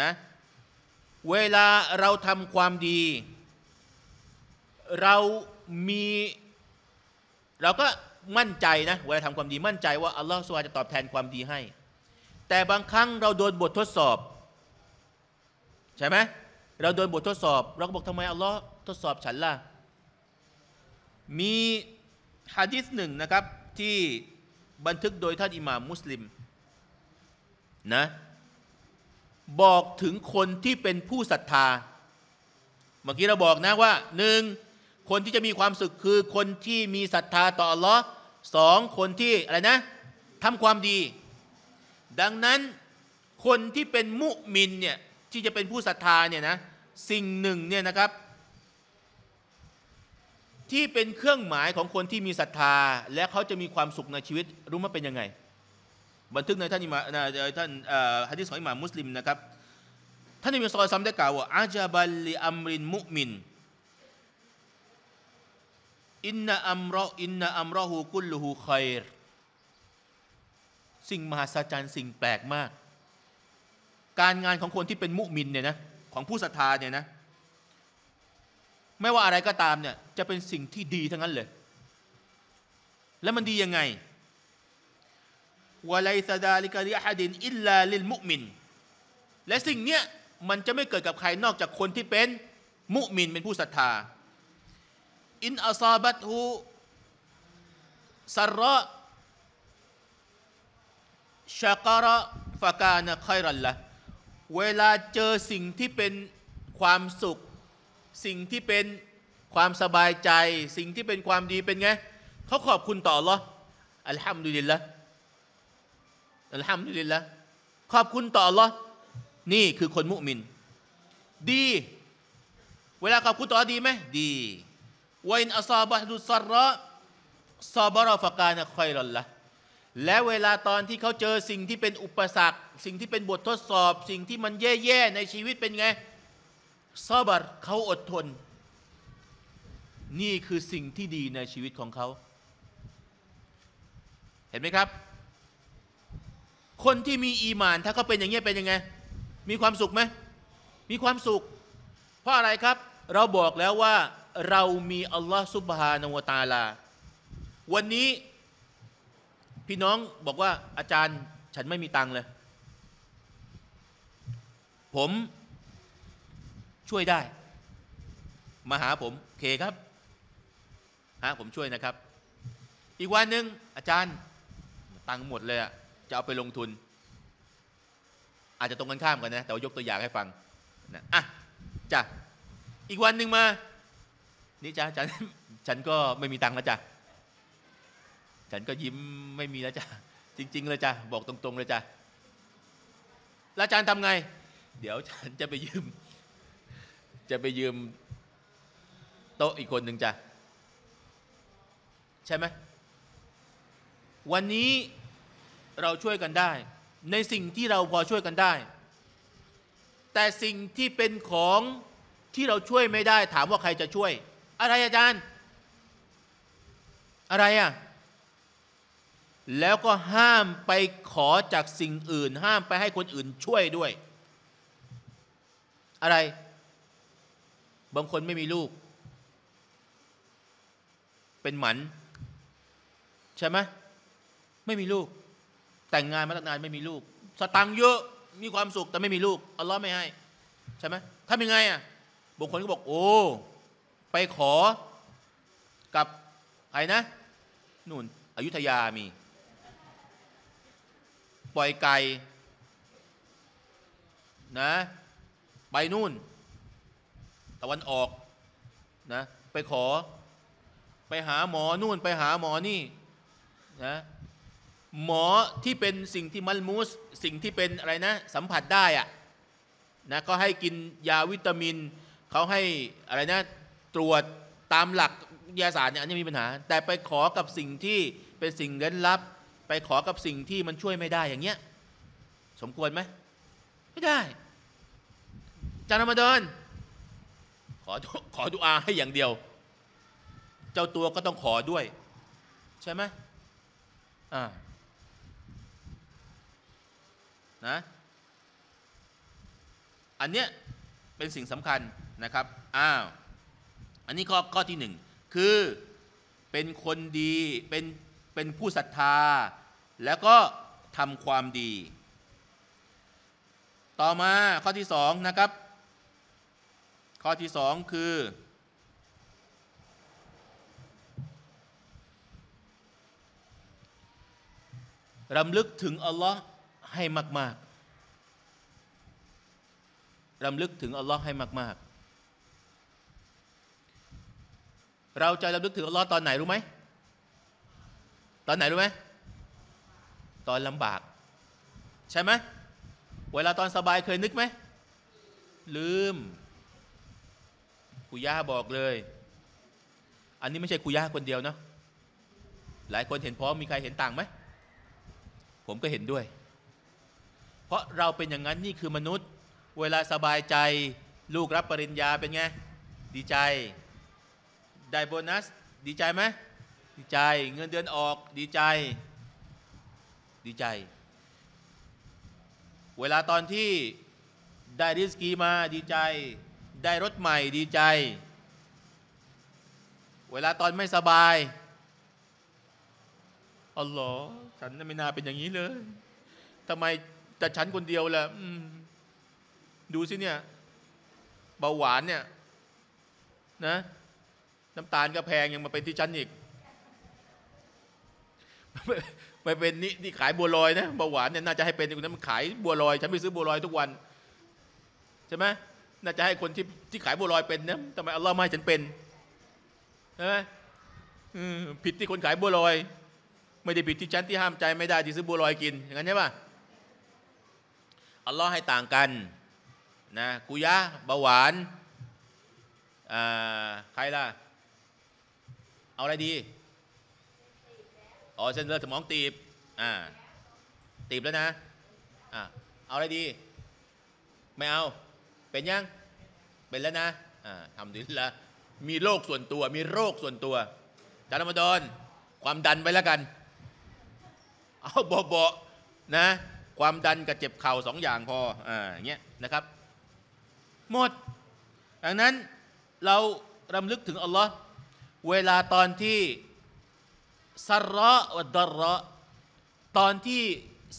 นะเวลาเราทำความดีเรามีเราก็มั่นใจนะเวลาทำความดีมั่นใจว่าอัลลอฮฺซุบฮานะฮูวะตะอาลาจะตอบแทนความดีให้แต่บางครั้งเราโดนบททดสอบใช่ไหมเราโดนบททดสอบเราก็บอกทำไมอัลลอฮฺทดสอบฉันล่ะมีหะดีษหนึ่งนะครับที่บันทึกโดยท่านอิหม่ามมุสลิมนะบอกถึงคนที่เป็นผู้ศรัทธาเมื่อกี้เราบอกนะว่าหนึ่งคนที่จะมีความสุขคือคนที่มีศรัทธาต่ออัลลอฮ์สองคนที่อะไรนะทำความดีดังนั้นคนที่เป็นมุมินเนี่ยที่จะเป็นผู้ศรัทธาเนี่ยนะสิ่งหนึ่งเนี่ยนะครับที่เป็นเครื่องหมายของคนที่มีศรัทธาและเขาจะมีความสุขในชีวิตรู้ไหมเป็นยังไงบันทึกในท่านอิหม่ามท่านหะดีษของอิหม่ามมุสลิมนะครับท่านอิหม่ามศ็อลลัลลอฮุอะลัยฮิวะซัลลัมได้กล่าวว่าอาจาบัลลิอัมรินมุอ์มินอินนะอัมรออินนะอัมรอฮูกุลลูฮูค็อยรสิ่งมหัศจรรย์สิ่งแปลกมากการงานของคนที่เป็นมุอ์มินเนี่ยนะของผู้ศรัทธาเนี่ยนะไม่ว่าอะไรก็ตามเนี่ยจะเป็นสิ่งที่ดีทั้งนั้นเลยแล้วมันดียังไงวะไลซะดาลิกะลิอะฮะดินอิลลาลิลมุอ์มินและสิ่งเนี้ยมันจะไม่เกิดกับใครนอกจากคนที่เป็นมุอ์มินเป็นผู้ศรัทธาอินอัศาบัตฮูซัรรอชะกะรอฟะกานะค็อยรัลละเวลาเจอสิ่งที่เป็นความสุขสิ่งที่เป็นความสบายใจสิ่งที่เป็นความดีเป็นไงเขาขอบคุณต่ออัลลอฮ์อัลฮัมดุลิลละอัลฮัมดุลิลละขอบคุณต่ออัลลอฮ์นี่คือคนมุมินดีเวลาขอบคุณต่ออัลลอฮ์ดีไหมดีวะอินอัศาบะฮุซัรรอซอบะรอฟะกานะค็อยรัลละและเวลาตอนที่เขาเจอสิ่งที่เป็นอุปสรรคสิ่งที่เป็นบททดสอบสิ่งที่มันแย่ๆในชีวิตเป็นไงซอบะรเขาอดทน นี่คือสิ่งที่ดีในชีวิตของเขาเห็นไหมครับคนที่มีอีหม่านถ้าเขาเป็นอย่างนี้เป็นยังไงมีความสุขไหมมีความสุขเพราะอะไรครับเราบอกแล้วว่าเรามีอัลลอฮฺซุบฮานะฮูวะตะอาลาวันนี้พี่น้องบอกว่าอาจารย์ฉันไม่มีตังค์เลยผมช่วยได้มาหาผมโอเคครับฮะผมช่วยนะครับอีกวันหนึ่งอาจารย์ตังค์หมดเลยอะจะเอาไปลงทุนอาจจะตรงกันข้ามกันนะแต่ว่ายกตัวอย่างให้ฟังนะอ่ะจ้ะอีกวันหนึ่งมานี่จ้ะฉันฉันก็ไม่มีตังค์แล้วจ้ะฉันก็ยิ้มไม่มีแล้วจ้ะจริงๆเลยจ้ะบอกตรงๆเลยจ้ะแล้วอาจารย์ทำไงเดี๋ยวฉันจะไปยืมจะไปยืมโต๊ะอีกคนหนึ่งจ้ะใช่ไหมวันนี้เราช่วยกันได้ในสิ่งที่เราพอช่วยกันได้แต่สิ่งที่เป็นของที่เราช่วยไม่ได้ถามว่าใครจะช่วยอะไรอาจารย์อะไรอ่ะแล้วก็ห้ามไปขอจากสิ่งอื่นห้ามไปให้คนอื่นช่วยด้วยอะไรบางคนไม่มีลูกเป็นหมันใช่ไหมไม่มีลูกแต่งงานมาตั้งนานไม่มีลูกสตังค์เยอะมีความสุขแต่ไม่มีลูกอัลลอฮ์ไม่ให้ใช่ไหมทำยังไงอ่ะบางคนก็บอกโอ้ไปขอกับใครนะนู่นอยุธยามีปล่อยไก่นะไปนู่นตะวันออกนะไปขอไปหาหมอนู่นไปหาหมอนี่นะหมอที่เป็นสิ่งที่มัลมูสสิ่งที่เป็นอะไรนะสัมผัสได้อะนะก็ให้กินยาวิตามินเขาให้อะไรนะตรวจตามหลักวิทยาศาสตร์เนี่ยอันนี้มีปัญหาแต่ไปขอกับสิ่งที่เป็นสิ่งเร้นลับไปขอกับสิ่งที่มันช่วยไม่ได้อย่างเงี้ยสมควรไหมไม่ได้อาจารย์รอมฎอนขอขอดุอาให้อย่างเดียวเจ้าตัวก็ต้องขอด้วยใช่ไหมอ่านะอันเนี้ยเป็นสิ่งสำคัญนะครับอ้าวอันนี้ข้อข้อที่หนึ่งคือเป็นคนดีเป็นเป็นผู้ศรัทธาแล้วก็ทำความดีต่อมาข้อที่สองนะครับข้อที่สองคือรำลึกถึงอัลลอฮ์ให้มากๆรำลึกถึงอัลลอฮ์ให้มากๆเราจะรำลึกถึงอัลลอฮ์ตอนไหนรู้ไหมตอนไหนรู้ไหมตอนลำบากใช่ไหมเวลาตอนสบายเคยนึกไหมลืมคุย่าบอกเลยอันนี้ไม่ใช่คุย่าคนเดียวนะหลายคนเห็นพร้อมมีใครเห็นต่างไหมผมก็เห็นด้วยเพราะเราเป็นอย่างนั้นนี่คือมนุษย์เวลาสบายใจลูกรับปริญญาเป็นไงดีใจได้โบนัสดีใจไหมดีใจเงินเดือนออกดีใจดีใจเวลาตอนที่ได้ริสกีมาดีใจได้รถใหม่ดีใจเวลาตอนไม่สบายอัลลอฮ์ฉันไม่น่าเป็นอย่างนี้เลยทำไมแต่ฉันคนเดียวล่ะดูสิเนี่ยเบาหวานเนี่ยนะน้ำตาลก็แพงยังมาเป็นที่ฉันอีกไม่เป็นนี่ที่ขายบัวลอยนะเบาหวานเนี่ยน่าจะให้เป็นคนนั้นมันขายบัวลอยฉันไปซื้อบัวลอยทุกวันใช่ไหมน่าจะให้คนที่ที่ขายบัวลอยเป็นนะทำไมอัลลอฮ์ไม่ให้ฉันเป็นใช่ไหมผิดที่คนขายบัวลอยไม่ได้ผิดที่ฉันที่ห้ามใจไม่ได้ที่ซื้อบัวลอยกินอย่างนั้นใช่ป่ะอัลลอฮ์ให้ต่างกันนะกุยะเบาหวานใครล่ะเอาอะไรดีอ๋อเส้นเลือดสมองตีบอ่าตีบแล้วนะอ่าเอาอะไรดีไม่เอาเป็นยังเป็นแล้วนะอ่าทำดีแล้ว มีโรคส่วนตัวมีโรคส่วนตัวอาจารย์ธรรมดลความดันไปแล้วกันเอาเบาๆนะความดันกับเจ็บเข่าสองอย่างพออ่าอย่างเงี้ยนะครับหมดดังนั้นเรารำลึกถึงอัลลอฮ์เวลาตอนที่สัรระวัดดรระตอนที่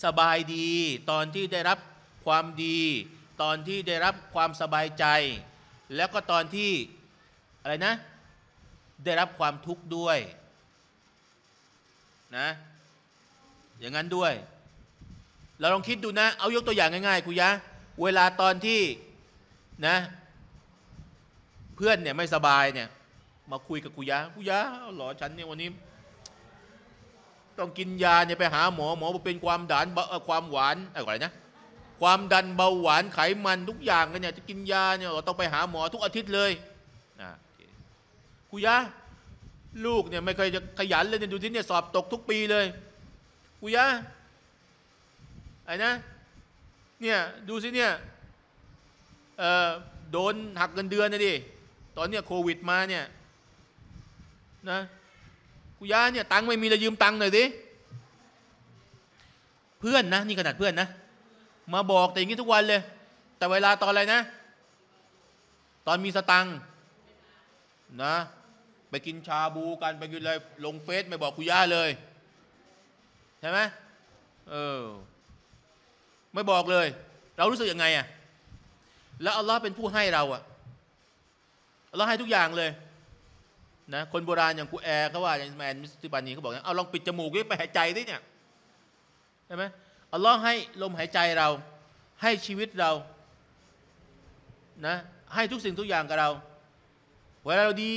สบายดีตอนที่ได้รับความดีตอนที่ได้รับความสบายใจแล้วก็ตอนที่อะไรนะได้รับความทุกข์ด้วยนะอย่างนั้นด้วยเราลองคิดดูนะเอายกตัวอย่างง่ายๆคุยะเวลาตอนที่นะเพื่อนเนี่ยไม่สบายเนี่ยมาคุยกับคุยะคุยะหลอฉันเนี่ยวันนี้ต้องกินยาเนี่ยไปหาหมอหมอบอกเป็นความดันความหวานอะไรนะความดันเบาหวานไขมันทุกอย่างกันเนี่ยจะกินยาเนี่ยต้องไปหาหมอทุกอาทิตย์เลยคุยะลูกเนี่ยไม่เคยจะขยันเลยเนี่ยดูที่เนี่ยสอบตกทุกปีเลยคุยะไอ้นะเนี่ยดูสิเนี่ยเอ่อโดนหักเงินเดือนนะดิตอนเนี้ยโควิดมาเนี่ยนะคุยะเนี่ยตังค์ไม่มีเลยยืมตังค์หน่อยสิเพื่อนนะนี่ขนาดเพื่อนนะมาบอกแต่อย่างนี้ทุกวันเลยแต่เวลาตอนอะไรนะตอนมีสตังค์นะไปกินชาบูกันไปกินอะไรลงเฟซไม่บอกคุยะเลยใช่ไหมเออไม่บอกเลยเรารู้สึกยังไงอ่ะแล้วอัลลอฮ์เป็นผู้ให้เราอ่ะอัลลอฮ์ให้ทุกอย่างเลยนะคนโบราณอย่างกูแอร์เขาว่าอย่างแมนมิสติบานีเขาบอกนะเอาลองปิดจมูกด้วยไปหายใจดิเนี่ยใช่ไหมอัลลอฮ์ให้ลมหายใจเราให้ชีวิตเรานะให้ทุกสิ่งทุกอย่างกับเราเวลาเราดี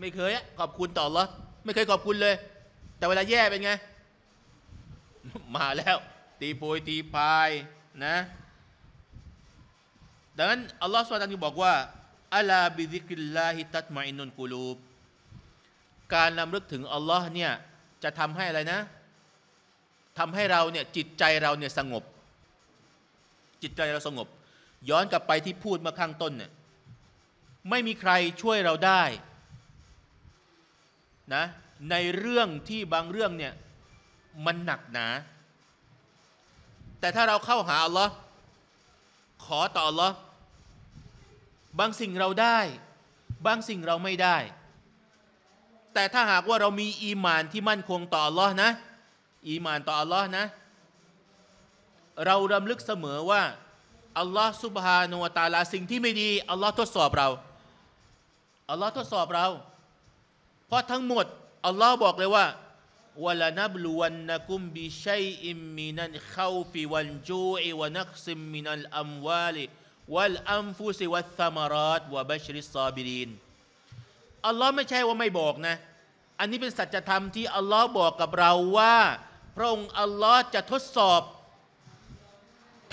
ไม่เคยขอบคุณต่ออัลลอฮ์ไม่เคยขอบคุณเลยแต่เวลาแย่เป็นไงมาแล้วตีโพยตีพายนะดังนั้นอัลลอฮ์สุบฮานะฮูวะตะอาลาบอกว่าอัลาบิซิกริลลาฮิตัตมะอินนุลกุลูบการรำลึกถึงอัลลอฮ์เนี่ยจะทำให้อะไรนะทำให้เราเนี่ยจิตใจเราเนี่ยสงบจิตใจเราสงบย้อนกลับไปที่พูดมาข้างต้นเนี่ยไม่มีใครช่วยเราได้นะในเรื่องที่บางเรื่องเนี่ยมันหนักหนาแต่ถ้าเราเข้าหาอัลลอฮ์ขอต่ออัลลอฮ์บางสิ่งเราได้บางสิ่งเราไม่ได้แต่ถ้าหากว่าเรามีอีหม่านที่มั่นคงต่ออัลลอฮ์นะอีหม่านต่ออัลลอฮ์นะเรารำลึกเสมอว่าอัลลอฮ์ซุบฮานะฮูวะตะอาลาสิ่งที่ไม่ดีอัลลอฮ์ทดสอบเราอัลลอฮ์ทดสอบเราเพราะทั้งหมดอัลลอฮ์บอกเลยว่าวะลานับลุวันนะกุมบิชัยอิมมินัลคอฟวัลญูอิวะนักซิมมินัลอัมวาลิวัลอัมฟุซิวัลซะมะรัตวะบัชริศซอบิรีนอัลลอฮ์ไม่ใช่ว่าไม่บอกนะอันนี้เป็นสัจธรรมที่อัลลอฮ์บอกกับเราว่าพระองค์อัลลอฮ์จะทดสอบ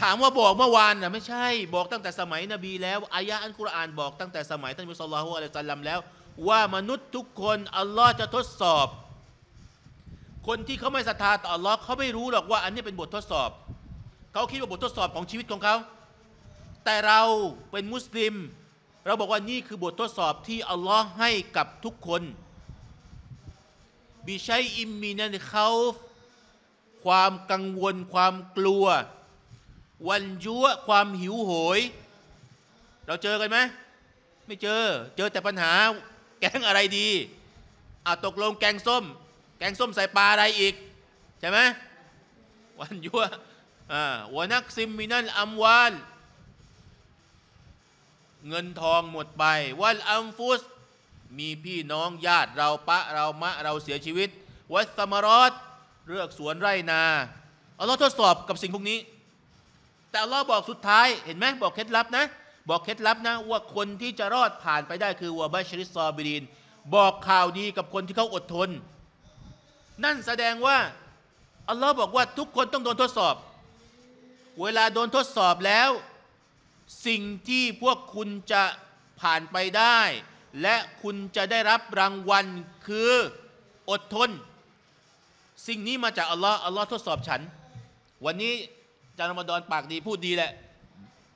ถามว่าบอกเมื่อวานนะไม่ใช่บอกตั้งแต่สมัยนบีแล้วอายะห์อัลกุรอานบอกตั้งแต่สมัยท่านมุฮัมมัดศ็อลลัลลอฮุอะลัยฮิวะซัลลัมแล้วว่ามนุษย์ทุกคนอัลลอฮ์จะทดสอบคนที่เขาไม่ศรัทธาต่ออัลลอฮ์เขาไม่รู้หรอกว่าอันนี้เป็นบททดสอบเขาคิดว่าบททดสอบของชีวิตของเขาแต่เราเป็นมุสลิมเราบอกว่านี่คือบททดสอบที่อัลลอฮ์ให้กับทุกคนบิชัยอิมมินัลคอฟความกังวลความกลัววันยั่วความหิวโหยเราเจอกันไหมไม่เจอเจอแต่ปัญหาแกงอะไรดีอ่ะตกลงแกงส้มแกงส้มใส่ปลาอะไรอีกใช่ไหมวันยั่วอ่าวนักซิมมินัลอัมวาลเงินทองหมดไปวันอัมฟุสมีพี่น้องญาติเราปะเรามะเราเสียชีวิตวัสมารอดเลือกสวนไร่นาอัลลอฮ์ทดสอบกับสิ่งพวกนี้แต่อัลลอฮ์บอกสุดท้ายเห็นไหมบอกเคล็ดลับนะบอกเคล็ดลับนะว่าคนที่จะรอดผ่านไปได้คือวะบัชริศซอบิรีนบอกข่าวดีกับคนที่เขาอดทนนั่นแสดงว่าอัลลอฮ์บอกว่าทุกคนต้องโดนทดสอบเวลาโดนทดสอบแล้วสิ่งที่พวกคุณจะผ่านไปได้และคุณจะได้รับรางวัลคืออดทนสิ่งนี้มาจากอัลลอฮ์อัลลอฮ์ทดสอบฉันวันนี้อาจารย์รอมฎอนปากดีพูดดีแหละ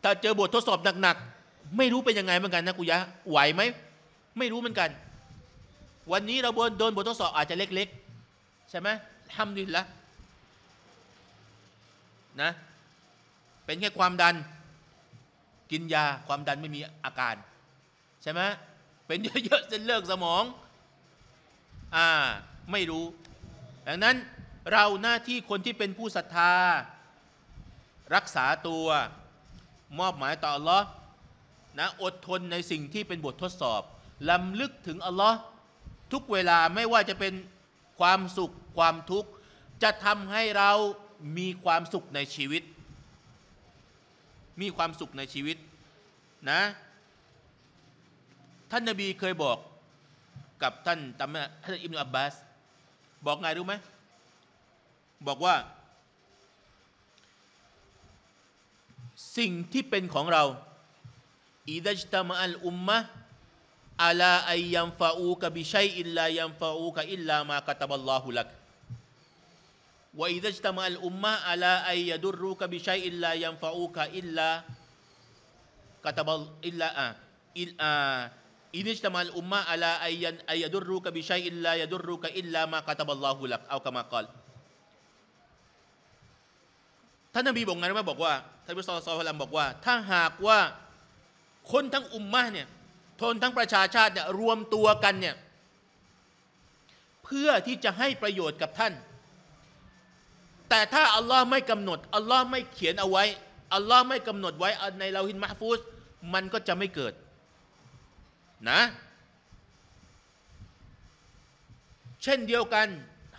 ถ้าเจอบททดสอบหนักๆไม่รู้เป็นยังไงเหมือนกันนะกุยะไหวไหม ไม่รู้เหมือนกันวันนี้เราโดนบททดสอบอาจจะเล็กๆใช่ไหมทำดีแล้วนะเป็นแค่ความดันกินยาความดันไม่มีอาการใช่ไหมเป็นเยอะๆเส้นเลือดสมองอ่าไม่รู้ดังนั้นเราหน้าที่คนที่เป็นผู้ศรัทธารักษาตัวมอบหมายต่ออัลลอฮ์นะอดทนในสิ่งที่เป็นบททดสอบลำลึกถึงอัลลอฮ์ทุกเวลาไม่ว่าจะเป็นความสุขความทุกข์จะทำให้เรามีความสุขในชีวิตมีความสุขในชีวิตนะท่านนบีเคยบอกกับท่านตามะท่านอิบนุอับบาสบอกไงรู้ไหมบอกว่าสิ่งที่เป็นของเราอิดัจตามะอัลอุมมะอาลาอัยยัมฟาอูกะบิชัยอิลลายัมฟาอูกะอิลลามากะตับัลลอฮุลักวะอิดัจตามะอัลอุมมะอาลาอัยยัดุรูกะบิชัยอิลลายัมฟาอูกะอิลลากะตับัลอิลลาอะอิลอาอินิจตามะอัลอุมมะอาลาอัยยันอัยยัดุรูกะบิชัยอิลลายัดุรูกะอิลลามากะตับัลลอฮุลักเอากะมากอลท่านนบีบอกไงมาบอกว่าท่านนบีศ็อลลัลลอฮุอะลัยฮิวะซัลลัมบอกว่าถ้าหากว่าคนทั้งอุมมะเนี่ยทนทั้งประชาชาติเนี่ยรวมตัวกันเนี่ยเพื่อที่จะให้ประโยชน์กับท่านแต่ถ้าอัลลอฮ์ไม่กำหนดอัลลอฮ์ไม่เขียนเอาไว้อัลลอฮ์ไม่กำหนดไว้ในลอฮิลมะห์ฟูซมันก็จะไม่เกิดนะเช่นเดียวกัน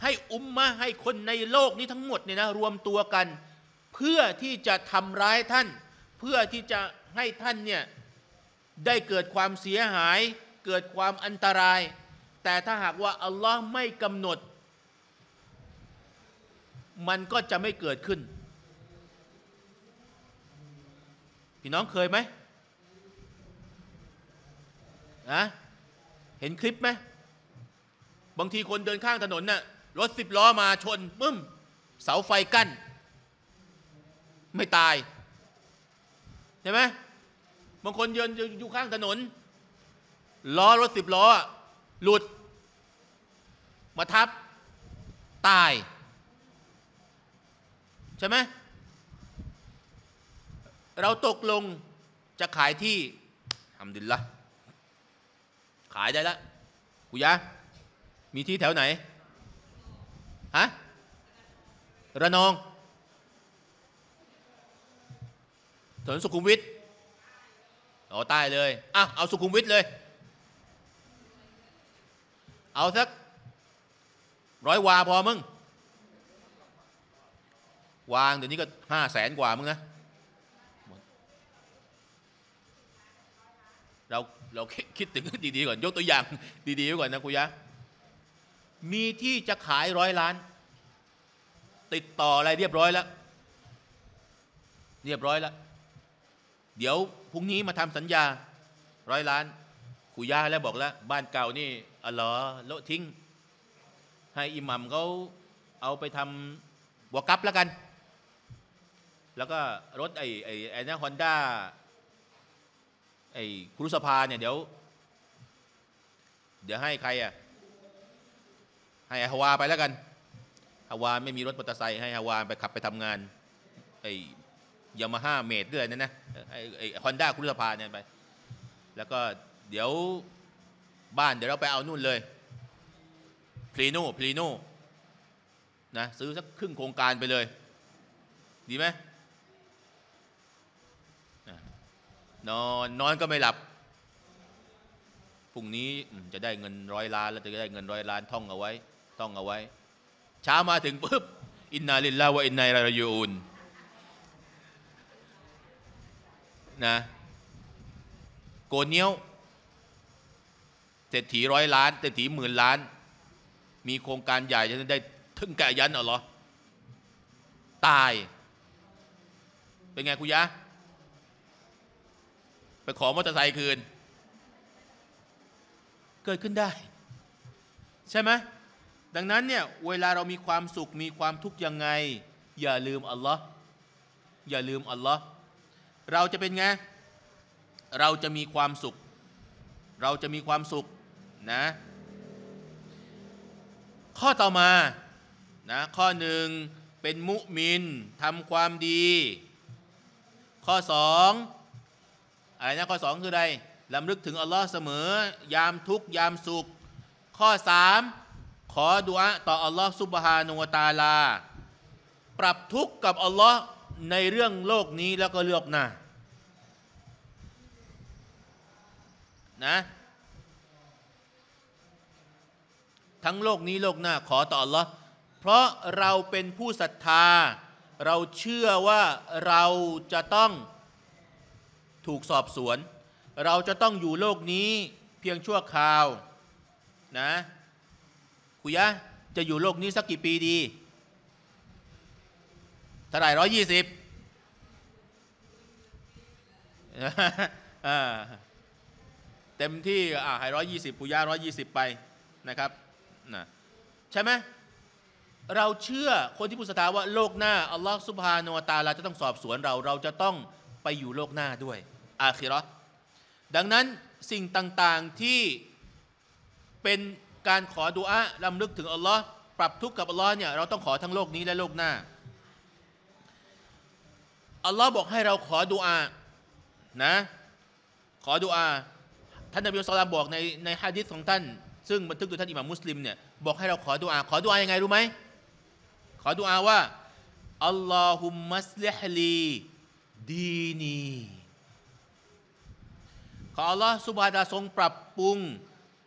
ให้อุมมะให้คนในโลกนี้ทั้งหมดเนี่ยนะรวมตัวกันเพื่อที่จะทำร้ายท่านเพื่อที่จะให้ท่านเนี่ยได้เกิดความเสียหายเกิดความอันตรายแต่ถ้าหากว่าอัลลอฮ์ไม่กำหนดมันก็จะไม่เกิดขึ้นพี่น้องเคยไหมนะเห็นคลิปไหมบางทีคนเดินข้างถนนน่ะรถสิบล้อมาชนปึ้มเสาไฟกั้นไม่ตายใช่ไหมบางคนยืนอยู่ข้างถนนล้อรถสิบล้อหลุดมาทับตายใช่ไหมเราตกลงจะขายที่อัลฮัมดุลิลละห์ขายได้แล้วกุยะมีที่แถวไหนฮะระนองถนนสุขุมวิทเอาใต้เลยอ่ะเอาสุขุมวิทเลยเอาสักร้อยวาพอมึงวางเดี๋ยวนี้ก็ห้าแสนกว่ามึงนะเราเราคิดถึงดีๆก่อนยกตัวอย่างดีๆก่อนนะคุยะมีที่จะขายร้อยล้านติดต่ออะไรเรียบร้อยแล้วเรียบร้อยแล้วเดี๋ยวพรุ่งนี้มาทำสัญญาร้อยล้านคุยาแล้วบอกแล้วบ้านเก่านี่อ๋อเลอะทิ้งให้อิหมัมเขาเอาไปทำวอกัปแล้วกันแล้วก็รถไอ้ไอ้ไอ้นะฮอนด้าไอ้ครุสภาเนี่ยเดี๋ยวเดี๋ยวให้ใครอ่ะให้ฮาวาไปแล้วกันฮาวาไม่มีรถมอเตอร์ไซค์ให้ฮาวาไปขับไปทำงานไอ้ยามาฮ่าเมดด้วยนั่นนะไอ้ฮอนด้าครุสภาเนี่ยไปแล้วก็เดี๋ยวบ้านเดี๋ยวเราไปเอานู่นเลยพลีโน่พลีโน่นะซื้อสักครึ่งโครงการไปเลยดีไหมนอนนอนก็ไม่หลับพรุ่งนี้จะได้เงินร้อยล้านแล้วจะได้เงินร้อยล้านท่องเอาไว้ท่องเอาไว้เช้ามาถึงปุ๊บอินนาลิลลาฮ์วะอินนาอิลาฮิรอญูนนะโกนเนี้ยวเศรษฐีร้อยล้านเศรษฐีหมื่นล้านมีโครงการใหญ่จะได้ถึงแก่ยันเอาเหรอตายเป็นไงคุยะไปขอมอเตอร์ไซค์คืนเกิดขึ้นได้ใช่ไหมดังนั้นเนี่ยเวลาเรามีความสุขมีความทุกข์ยังไงอย่าลืมอัลลอฮ์อย่าลืมอัลลอฮ์เราจะเป็นไงเราจะมีความสุข เราจะมีความสุขนะข้อต่อมานะข้อหนึ่งเป็นมุมินทำความดีข้อสองอะไรนะข้อสองคืออะไรลำลึกถึงอัลลอฮ์เสมอยามทุกยามสุขข้อสามขอดุอาต่ออัลลอฮ์ซุบฮานะฮูวะตะอาลาปรับทุกข์กับอัลลอฮ์ในเรื่องโลกนี้แล้วก็โลกหน้านะทั้งโลกนี้โลกหน้าขอต่ออัลลอฮ์เพราะเราเป็นผู้ศรัทธาเราเชื่อว่าเราจะต้องถูกสอบสวนเราจะต้องอยู่โลกนี้เพียงชั่วคราวนะคุยะจะอยู่โลกนี้สักกี่ปีดีเท่าไหร่ร้อยยี่สิบเต็มที่อ่าให้ร้อยยี่สิบปุยะร้อยยี่สิบไปนะครับนะใช่ไหมเราเชื่อคนที่ผู้ศรัทธาว่าโลกหน้าอัลลอฮฺซุบฮานะฮูวะตะอาลาจะต้องสอบสวนเราเราจะต้องไปอยู่โลกหน้าด้วยอาคิเราะห์ดังนั้นสิ่งต่างๆที่เป็นการขอดุอาอ์รำลึกถึงอัลลอฮ์ปรับทุกข์กับอัลลอฮ์เนี่ยเราต้องขอทั้งโลกนี้และโลกหน้าอัลลอฮ์บอกให้เราขอดุอานะขอดุอาท่านนบีศ็อลลัลลอฮุอะลัยฮิวะซัลลัมบอกในในหะดีษของท่านซึ่งบันทึกโดยท่านอิหม่ามมุสลิมเนี่ยบอกให้เราขอดุอาขอดุอายังไงรู้ไหมขอดุอาว่าอัลลอฮุมมัสลิฮลีดีนีขออัลลอฮ์ซุบฮานะฮูวะตะอาลาทรงปรับปรุง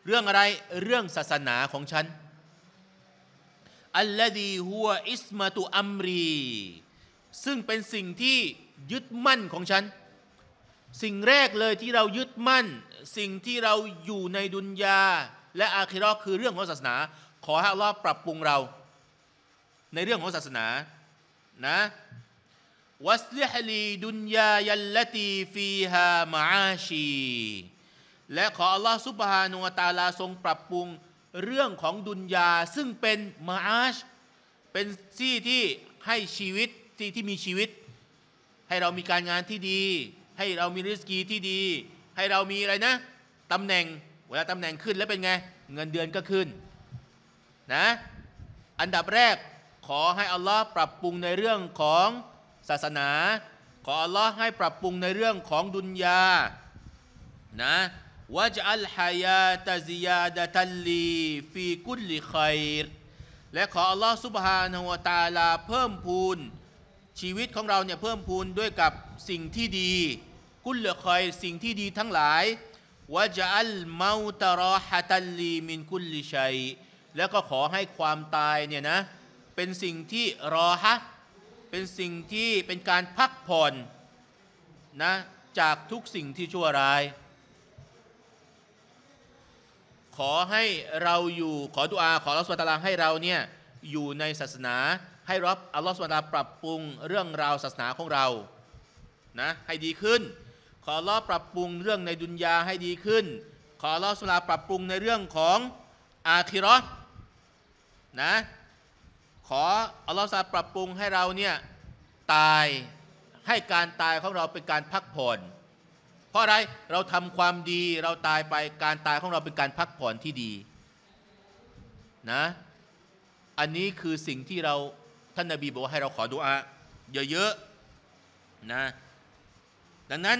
เรื่องอะไรเรื่องศาสนาของฉันอัลลดีฮุวะอิสมะตุอัมรีซึ่งเป็นสิ่งที่ยึดมั่นของฉันสิ่งแรกเลยที่เรายึดมั่นสิ่งที่เราอยู่ในดุนยาและอาคิเราะห์คือเรื่องของศาสนาขอให้อัลลอฮ์ปรับปรุงเราในเรื่องของศาสนานะวัสลิฮลีดุนยายัลลตีฟีฮามาอาชีและขออัลลอฮฺซุบฮานะฮูวะตะอาลาทรงปรับปรุงเรื่องของดุนยาซึ่งเป็นมาอาชเป็นที่ที่ให้ชีวิตที่ที่มีชีวิตให้เรามีการงานที่ดีให้เรามีริสกีที่ดีให้เรามีอะไรนะตำแหน่งเวลาตำแหน่งขึ้นแล้วเป็นไงเงินเดือนก็ขึ้นนะอันดับแรกขอให้อัลลอฮ์ปรับปรุงในเรื่องของศาสนาขออัลลอฮ์ให้ปรับปรุงในเรื่องของดุนยานะวะจัลฮายาตะซิยาดะตัลลีฟีกุลลิค็อยรและขออัลลอฮ์ซุบฮานะฮูวะตะอาลาเพิ่มพูนชีวิตของเราเนี่ยเพิ่มพูนด้วยกับสิ่งที่ดีกุลลิค็อยรสิ่งที่ดีทั้งหลายวะจัลเมาตะรอฮะตัลลีมินกุลลิชัยและก็ขอให้ความตายเนี่ยนะเป็นสิ่งที่รอฮะเป็นสิ่งที่เป็นการพักผ่อนนะจากทุกสิ่งที่ชั่วร้ายขอให้เราอยู่ขอดุอาขออัลลอฮฺซุบฮานะฮูวะตะอาลาให้เราเนี่ยอยู่ในศาสนาให้รับอัลลอฮฺซุบฮานะฮูวะตะอาลาปรับปรุงเรื่องราวศาสนาของเรานะให้ดีขึ้นขออัลลอฮฺปรับปรุงเรื่องในดุนยาให้ดีขึ้นขออัลลอฮฺซุบฮานะฮูวะตะอาลาปรับปรุงในเรื่องของอาคิเราะห์นะขออัลลอฮฺซาปรับปรุงให้เราเนี่ยตายให้การตายของเราเป็นการพักผ่อนเพราะอะไรเราทำความดีเราตายไปการตายของเราเป็นการพักผ่อนที่ดีนะอันนี้คือสิ่งที่เราท่านนบีบอกให้เราขอดุอาเยอะๆนะดังนั้น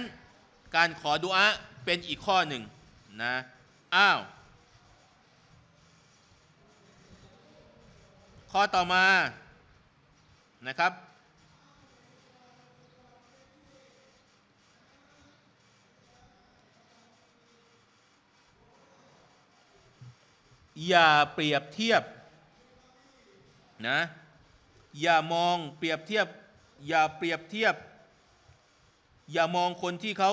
การขอดุอาเป็นอีกข้อหนึ่งนะอ้าวข้อต่อมานะครับอย่าเปรียบเทียบนะอย่ามองเปรียบเทียบอย่าเปรียบเทียบอย่ามองคนที่เขา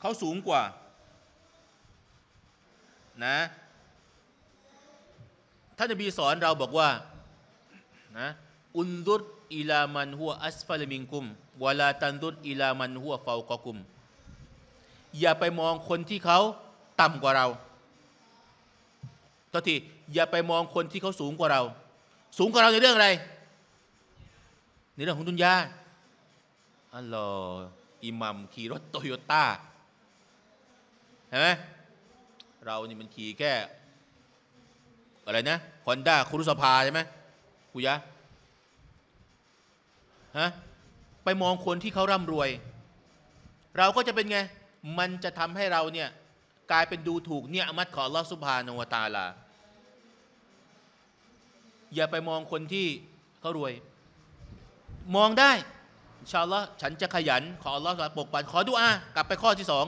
เขาสูงกว่านะท่านนบีสอนเราบอกว่านะอุนดุรอิลามันหัวอัสฟัลมิงกุมวะลาตันดุรอิลามันหัวฟาวกะกุมอย่าไปมองคนที่เขาต่ำกว่าเราต่อที่อย่าไปมองคนที่เขาสูงกว่าเราสูงกว่าเราในเรื่องอะไรในเรื่องของดุนยาอัลลอฮ์อิหมัมขี่รถโตโยต้า ใช่ไหมเรานี่มันขี่แค่อะไรนะฮอนด้าคุรุสภาใช่ไหมคุยะฮะไปมองคนที่เขาร่ำรวยเราก็จะเป็นไงมันจะทำให้เราเนี่ยกลายเป็นดูถูกเนี่ยมัดของอัลลอฮฺซุบฮานะฮูวะตะอาลาอย่าไปมองคนที่เขารวยมองได้อินชาอัลลอฮ์ฉันจะขยันขออัลลอฮ์ปกปันขอดุอากลับไปข้อที่สอง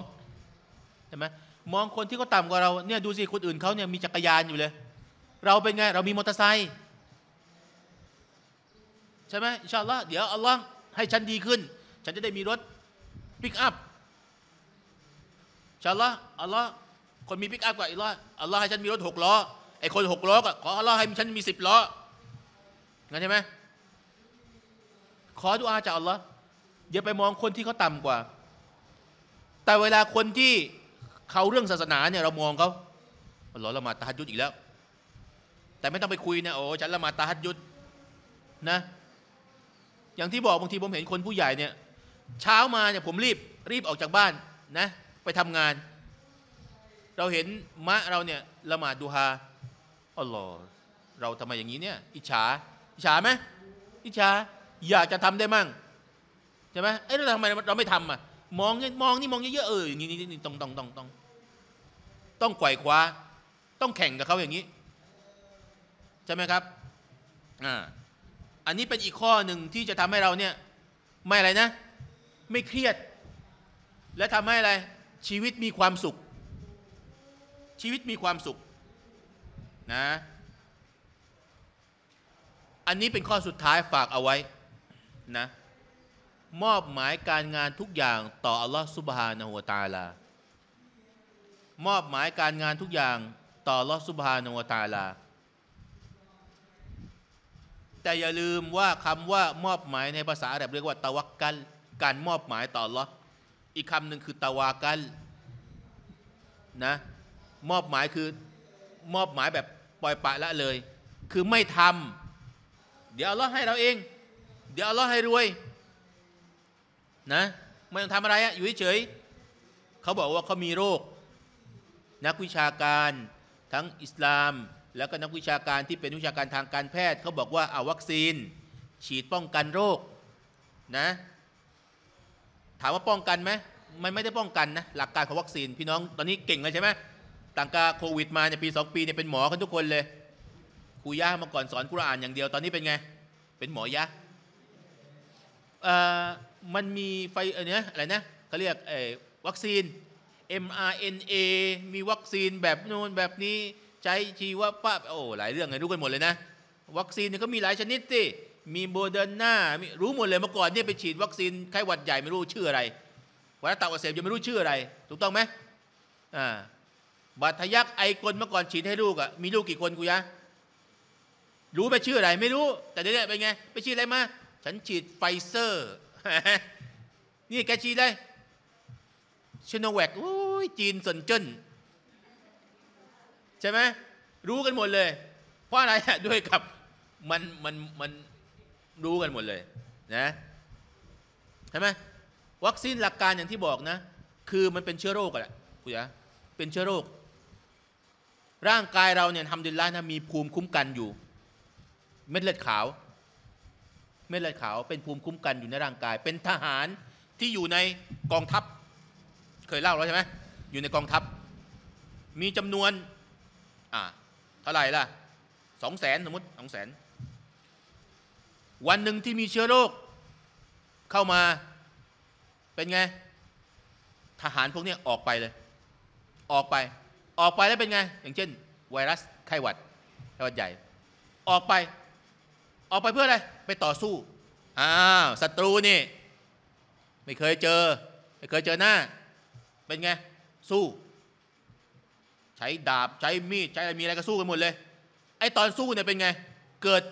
ใช่ไหมมองคนที่เขาต่ำกว่าเราเนี่ยดูสิคนอื่นเขาเนี่ยมีจักรยานอยู่เลยเราเป็นไงเรามีมอเตอร์ไซค์ใช่ไหมอินชาอัลลอฮ์เดี๋ยวอัลลอฮ์ให้ฉันดีขึ้นฉันจะได้มีรถปิกอัพอินชาอัลลอฮ์อัลลอฮ์คนมีปิกอัพกว่าอัลลอฮ์อัลลอฮ์ให้ฉันมีรถหกล้อไอคนหกล้อก็ขออัลลอฮ์ให้ฉันมีสิบล้องั้นใช่ไหมขอดุอาจากอัลลอฮ์อย่าไปมองคนที่เขาต่ำกว่าแต่เวลาคนที่เขาเรื่องศาสนาเนี่ยเรามองเขาอัลลอฮ์ละหมาดตะฮัจญุดอีกแล้วแต่ไม่ต้องไปคุยนะโอ้ฉันละหมาดตะฮัจญุดนะอย่างที่บอกบางทีผมเห็นคนผู้ใหญ่เนี่ยเช้ามาเนี่ยผมรีบรีบออกจากบ้านนะไปทำงานเราเห็นมะเราเนี่ยละหมาดดูฮาอัลลอฮ์เราทำไมอย่างนี้เนี่ยอิจฉาอิจฉาไหมอิจฉาอยากจะทำได้มั่งใช่ไหมเอ้ยเราทำไมเราไม่ทำอ่ะมองมองนี่มองเยอะๆเอออย่างนี้นี่ต้องต้องต้องต้องต้องไขว่คว้าต้องแข่งกับเขาอย่างนี้ใช่ไหมครับอ่าอันนี้เป็นอีกข้อหนึ่งที่จะทำให้เราเนี่ยไม่อะไรนะไม่เครียดและทำให้อะไรชีวิตมีความสุขชีวิตมีความสุขนะอันนี้เป็นข้อสุดท้ายฝากเอาไว้นะมอบหมายการงานทุกอย่างต่ออัลลอฮฺซุบฮานะฮูวะตะอาลามอบหมายการงานทุกอย่างต่ออัลลอฮฺซุบฮานะฮูวะตะอาลาแต่อย่าลืมว่าคำว่ามอบหมายในภาษาอาหรับเรียกว่าตะวักกัลการมอบหมายต่ออัลลอฮฺอีกคำหนึ่งคือตะวากัลนะมอบหมายคือมอบหมายแบบปล่อยปละละเลยคือไม่ทำเดี๋ยวอัลลอฮ์ให้เราเองเดี๋ยวอัลลอฮ์ให้รวยนะไม่ต้องทำอะไรอะอยู่เฉยๆเขาบอกว่าเขามีโรคนักวิชาการทั้งอิสลามแล้วก็นักวิชาการที่เป็นวิชาการทางการแพทย์เขาบอกว่าเอาวัคซีนฉีดป้องกันโรคนะถามว่าป้องกันไหมมันไม่ได้ป้องกันนะหลักการของวัคซีนพี่น้องตอนนี้เก่งเลยใช่ไหมตั้งแต่โควิดมาเนี่ยปีสองปีเนี่ยเป็นหมอกันทุกคนเลยครูยะมาก่อนสอนกุรอานอย่างเดียวตอนนี้เป็นไงเป็นหมอยะมันมีไฟเนี่ยอะไรนะเขาเรียกวัคซีน เอ็ม อาร์ เอ็น เอ มีวัคซีนแบบนู้นแบบนี้ใช้ชีวภาพโอ้หลายเรื่องเลยรู้กันหมดเลยนะวัคซีนเนี่ยก็มีหลายชนิดสิมีโมเดอร์นารู้หมดเลยเมื่อก่อนเนี่ยไปฉีดวัคซีนไข้หวัดใหญ่ไม่รู้ชื่ออะไรวัณตับอักเสบยังไม่รู้ชื่ออะไรถูกต้องไหมอ่าบาดทะยักไอกลเมื่อก่อนฉีดให้ลูกอ่ะมีลูกกี่คนครูยะรู้ไปชื่ออะไรไม่รู้แต่เดี๋ยวนี้เป็นไงไปฉีดอะไรมาฉันฉีดไฟเซอร์นี่แกฉีดได้ชิโนแวคโอ้ยจีนสนเจิ้นใช่ไหมรู้กันหมดเลยเพราะอะไรอะด้วยกับมันมันมันรู้กันหมดเลยนะใช่ไหมวัคซีนหลักการอย่างที่บอกนะคือมันเป็นเชื้อโรคอะกูยะเป็นเชื้อโรคร่างกายเราเนี่ยทำดีแล้วนะมีภูมิคุ้มกันอยู่เม็ดเลือดขาวเม็ดเลือดขาวเป็นภูมิคุ้มกันอยู่ในร่างกายเป็นทหารที่อยู่ในกองทัพเคยเล่าแล้วใช่ไหมอยู่ในกองทัพมีจำนวนอ่าเท่าไหร่ล่ะสองแสนสมมติสองแสนวันหนึ่งที่มีเชื้อโรคเข้ามาเป็นไงทหารพวกนี้ออกไปเลยออกไปออกไปแล้วเป็นไงอย่างเช่นไวรัสไข้หวัดไข้หวัดใหญ่ออกไปออกไปเพื่ออะไรไปต่อสู้อ้าวศัตรูนี่ไม่เคยเจอไม่เคยเจอหน้าเป็นไงสู้ใช้ดาบใช้มีดใช้อะไรมีอะไรก็สู้กันหมดเลยไอ้ตอนสู้เนี่ยเป็นไงเกิด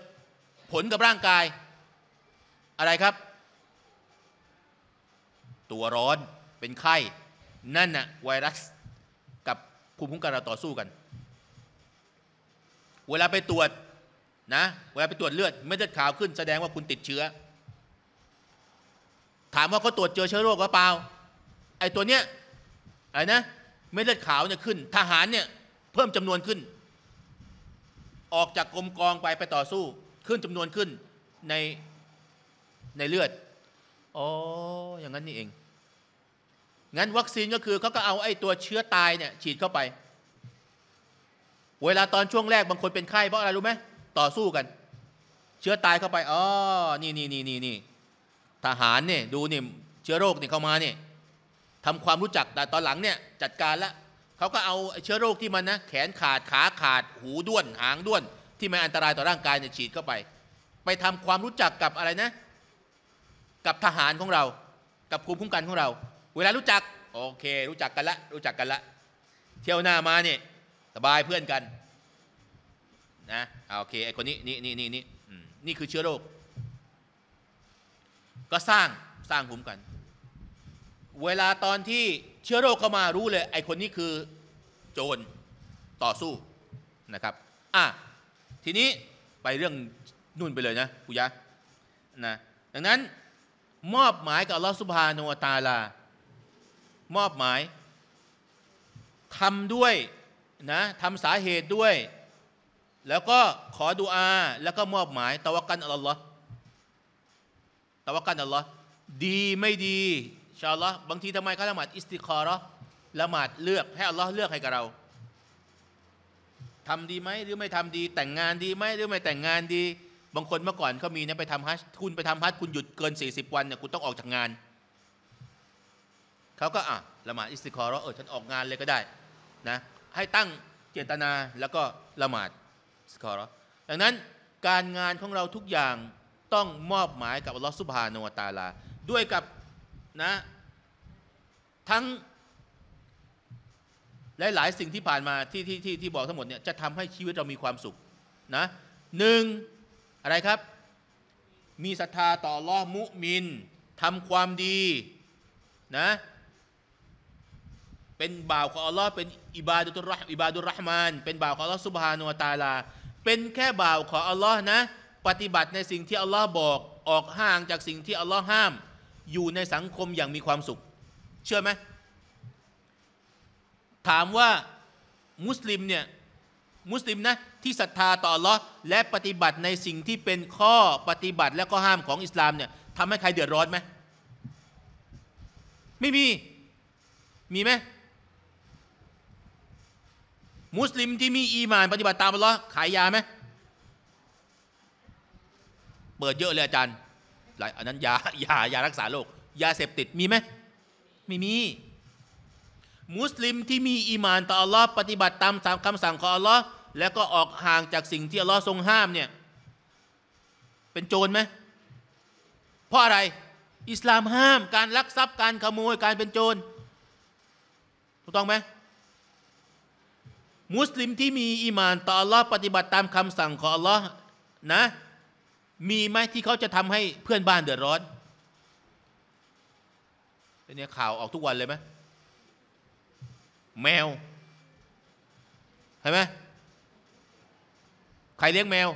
ผลกับร่างกายอะไรครับตัวร้อนเป็นไข้นั่นน่ะไวรัสกับภูมิคุ้มกันเราต่อสู้กันเวลาไปตรวจนะเวลาไปตรวจเลือดเม็ดเลือดขาวขึ้นแสดงว่าคุณติดเชื้อถามว่าเขาตรวจเจอเชื้อโรคหรือเปล่าไอ้ตัวเนี้ยไอ้นะ ไม่เลือดขาวเนี่ยขึ้นทหารเนี่ยเพิ่มจำนวนขึ้นออกจากกรมกองไปไปต่อสู้ขึ้นจำนวนขึ้นในในเลือดอ๋ออย่างนั้นนี่เองงั้นวัคซีนก็คือเขาก็เอาไอ้ตัวเชื้อตายเนี่ยฉีดเข้าไปเวลาตอนช่วงแรกบางคนเป็นไข้เพราะอะไรรู้ไหมต่อสู้กันเชื้อตายเข้าไปอ๋อนี่นี่นี่นี่นี่ทหารเนี่ยดูนี่เชื้อโรคเนี่ยเข้ามาเนี่ยทำความรู้จักแต่ตอนหลังเนี่ยจัดการละเขาก็เอาเชื้อโรคที่มันนะแขนขาดขาขาดหูด้วนหางด้วนที่มันอันตรายต่อร่างกายเนี่ยฉีดเข้าไปไปทำความรู้จักกับอะไรนะกับทหารของเรากับภูมิคุ้มกันของเราเวลารู้จักโอเครู้จักกันละรู้จักกันละเที่ยวหน้ามาเนี่ยสบายเพื่อนกันนะโอเคไอ้คนนี้นี่นี่นี่นี่นี่คือเชื้อโรคก็สร้างสร้างภูมิคุ้มกันเวลาตอนที่เชื้อโรคเข้ามารู้เลยไอ้คนนี้คือโจรต่อสู้นะครับอ่ะทีนี้ไปเรื่องนุ่นไปเลยนะคุยะนะดังนั้นมอบหมายกับอัลลอฮฺซุบฮานะฮูวะตะอาลามอบหมายทำด้วยนะทำสาเหตุด้วยแล้วก็ขอดุอาแล้วก็มอบหมายตะวักกัลอัลลอฮฺตะวักกัลอัลลอฮฺดีไม่ดีอินชาอัลลอฮ์บางทีทำไมเขาละหมาดอิสติคอเราะห์ละหมาดเลือกให้อัลลอฮ์เลือกให้กับเราทำดีไหมหรือไม่ทำดีแต่งงานดีไหมหรือไม่แต่งงานดีบางคนเมื่อก่อนเขามีนะไปทำฮัจญ์คุณไปทำฮัจญ์คุณหยุดเกินสี่สิบวันเนี่ยคุณต้องออกจากงานเขาก็อ่ะละหมาดอิสติคอเราะห์เออฉันออกงานเลยก็ได้นะให้ตั้งเจตนาแล้วก็ละหมาดอิสติคอเราะห์ดังนั้นการงานของเราทุกอย่างต้องมอบหมายกับอัลลอฮ์ซุบฮานะฮูวะตะอาลาด้วยกับนะทั้งหลายๆสิ่งที่ผ่านมาที่ที่ที่ที่บอกทั้งหมดเนี่ยจะทำให้ชีวิตเรามีความสุขนะหนึ่งอะไรครับมีศรัทธาต่ออัลลอฮ์มุมินทำความดีนะเป็นบ่าวของอัลลอฮ์เป็นอิบาดุตุรห์อิบาดุรห์มานเป็นบ่าวของอัลลอฮ์ซุบฮานะฮูวะตะอาลาเป็นแค่บ่าวของอัลลอฮ์นะปฏิบัติในสิ่งที่อัลลอฮ์บอกออกห่างจากสิ่งที่อัลลอฮ์ห้ามอยู่ในสังคมอย่างมีความสุขเชื่อไหมถามว่ามุสลิมเนี่ยมุสลิมนะที่ศรัทธาต่ออัลลอฮ์และปฏิบัติในสิ่งที่เป็นข้อปฏิบัติและก็ห้ามของอิสลามเนี่ยทำให้ใครเดือดร้อนไหมไม่มีมีไหมมุสลิมที่มีอีหม่านปฏิบัติตามอัลลอฮ์ขายยาไหมเปิดเยอะเลยอาจารย์อันนั้นยายายารักษาโรคยาเสพติดมีไหมไม่มีมุสลิมที่มีอีหม่านต่ออัลลอฮ์ปฏิบัติตามคำสั่งของอัลลอฮ์แล้วก็ออกห่างจากสิ่งที่อัลลอฮ์ทรงห้ามเนี่ยเป็นโจรไหมเพราะอะไรอิสลามห้ามการลักทรัพย์การขโมยการเป็นโจรถูกต้องไหมมุสลิมที่มีอีหม่านต่ออัลลอฮ์ปฏิบัติตามคำสั่งของอัลลอฮ์นะมีไหมที่เขาจะทำให้เพื่อนบ้านเดือดร้อนเนี่ยข่าวออกทุกวันเลยไหมแมวเห็นไหมใครเลี้ยงแมว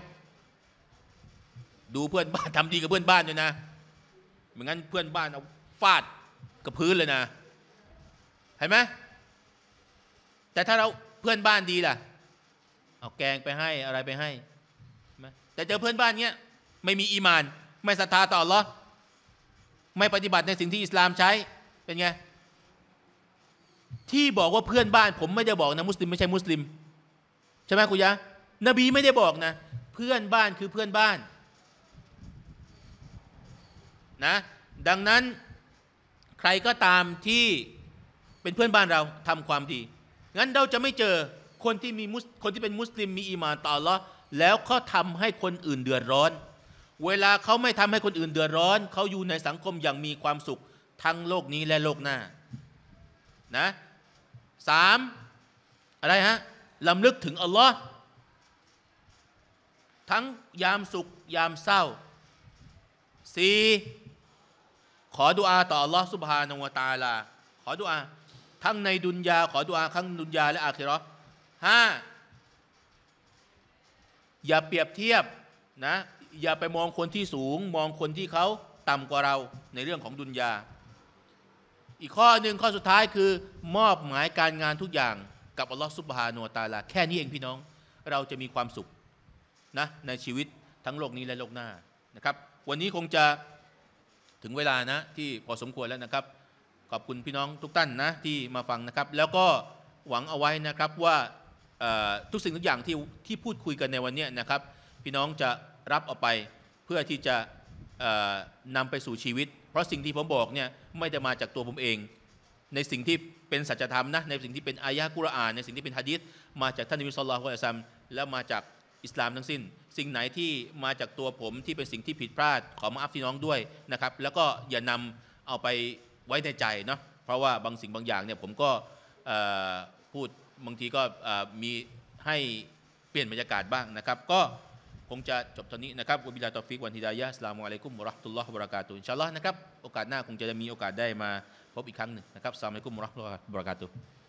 ดูเพื่อนบ้านทำดีกับเพื่อนบ้านด้วยนะไม่งั้นเพื่อนบ้านเอาฟาดกับพื้นเลยนะเห็นไหมแต่ถ้าเราเพื่อนบ้านดีล่ะเอาแกงไปให้อะไรไปให้แต่เจอเพื่อนบ้านเงี้ยไม่มีอีหม่านไม่ศรัทธาต่ออัลลอฮ์ไม่ปฏิบัติในสิ่งที่อิสลามใช้เป็นไงที่บอกว่าเพื่อนบ้านผมไม่ได้บอกนะมุสลิมไม่ใช่มุสลิมใช่ไหมคุยะนบีไม่ได้บอกนะเพื่อนบ้านคือเพื่อนบ้านนะดังนั้นใครก็ตามที่เป็นเพื่อนบ้านเราทำความดีงั้นเราจะไม่เจอคนที่มีคนที่เป็นมุสลิมมีอีหม่านต่ออัลลอฮ์แล้วเขาทำให้คนอื่นเดือดร้อนเวลาเขาไม่ทำให้คนอื่นเดือดร้อนเขาอยู่ในสังคมอย่างมีความสุขทั้งโลกนี้และโลกหน้านะสามอะไรฮะลำลึกถึงอัลลอฮ์ทั้งยามสุขยามเศร้าสี่ขอดุอาต่ออัลลอฮ์ซุบฮานะฮูวะตะอาลาขอดุอาทั้งในดุนยาขอดุอาทั้งดุนยาและอาคิเราะห์ห้าอย่าเปรียบเทียบนะอย่าไปมองคนที่สูงมองคนที่เขาต่ำกว่าเราในเรื่องของดุนยา อีกข้อหนึ่งข้อสุดท้ายคือมอบหมายการงานทุกอย่างกับอัลลอฮฺซุบฮานะฮูวะตะอาลาแค่นี้เองพี่น้องเราจะมีความสุขนะในชีวิตทั้งโลกนี้และโลกหน้านะครับวันนี้คงจะถึงเวลานะที่พอสมควรแล้วนะครับขอบคุณพี่น้องทุกท่านนะที่มาฟังนะครับแล้วก็หวังเอาไว้นะครับว่าทุกสิ่งทุกอย่างที่ที่พูดคุยกันในวันนี้นะครับพี่น้องจะรับเอาไปเพื่อที่จะนำไปสู่ชีวิตเพราะสิ่งที่ผมบอกเนี่ยไม่ได้มาจากตัวผมเองในสิ่งที่เป็นสัจธรรมนะในสิ่งที่เป็นอายะห์กุรอานในสิ่งที่เป็นหะดีษมาจากท่านนบีศ็อลลัลลอฮุอะลัยฮิวะซัลลัมและมาจากอิสลามทั้งสิ้นสิ่งไหนที่มาจากตัวผมที่เป็นสิ่งที่ผิดพลาดขอมาอัฟพี่น้องด้วยนะครับแล้วก็อย่านำเอาไปไว้ในใจเนาะเพราะว่าบางสิ่งบางอย่างเนี่ยผมก็พูดบางทีก็มีให้เปลี่ยนบรรยากาศบ้างนะครับก็คงจะจบตอนนี้นะครับวะบิลลาฮิตอฟิกวัลฮิดายะฮ์อัสสลามุอะลัยกุมวะเราะห์มะตุลลอฮ์วะบะเราะกาตุฮ์อินชาอัลลอฮ์นะครับโอกาสหน้าคงจะมีโอกาสได้มาพบอีกครั้งหนึ่งนะครับอัสสลามุอะลัยกุมวะเราะห์มะตุลลอฮ์วะบะเราะกาตุฮ์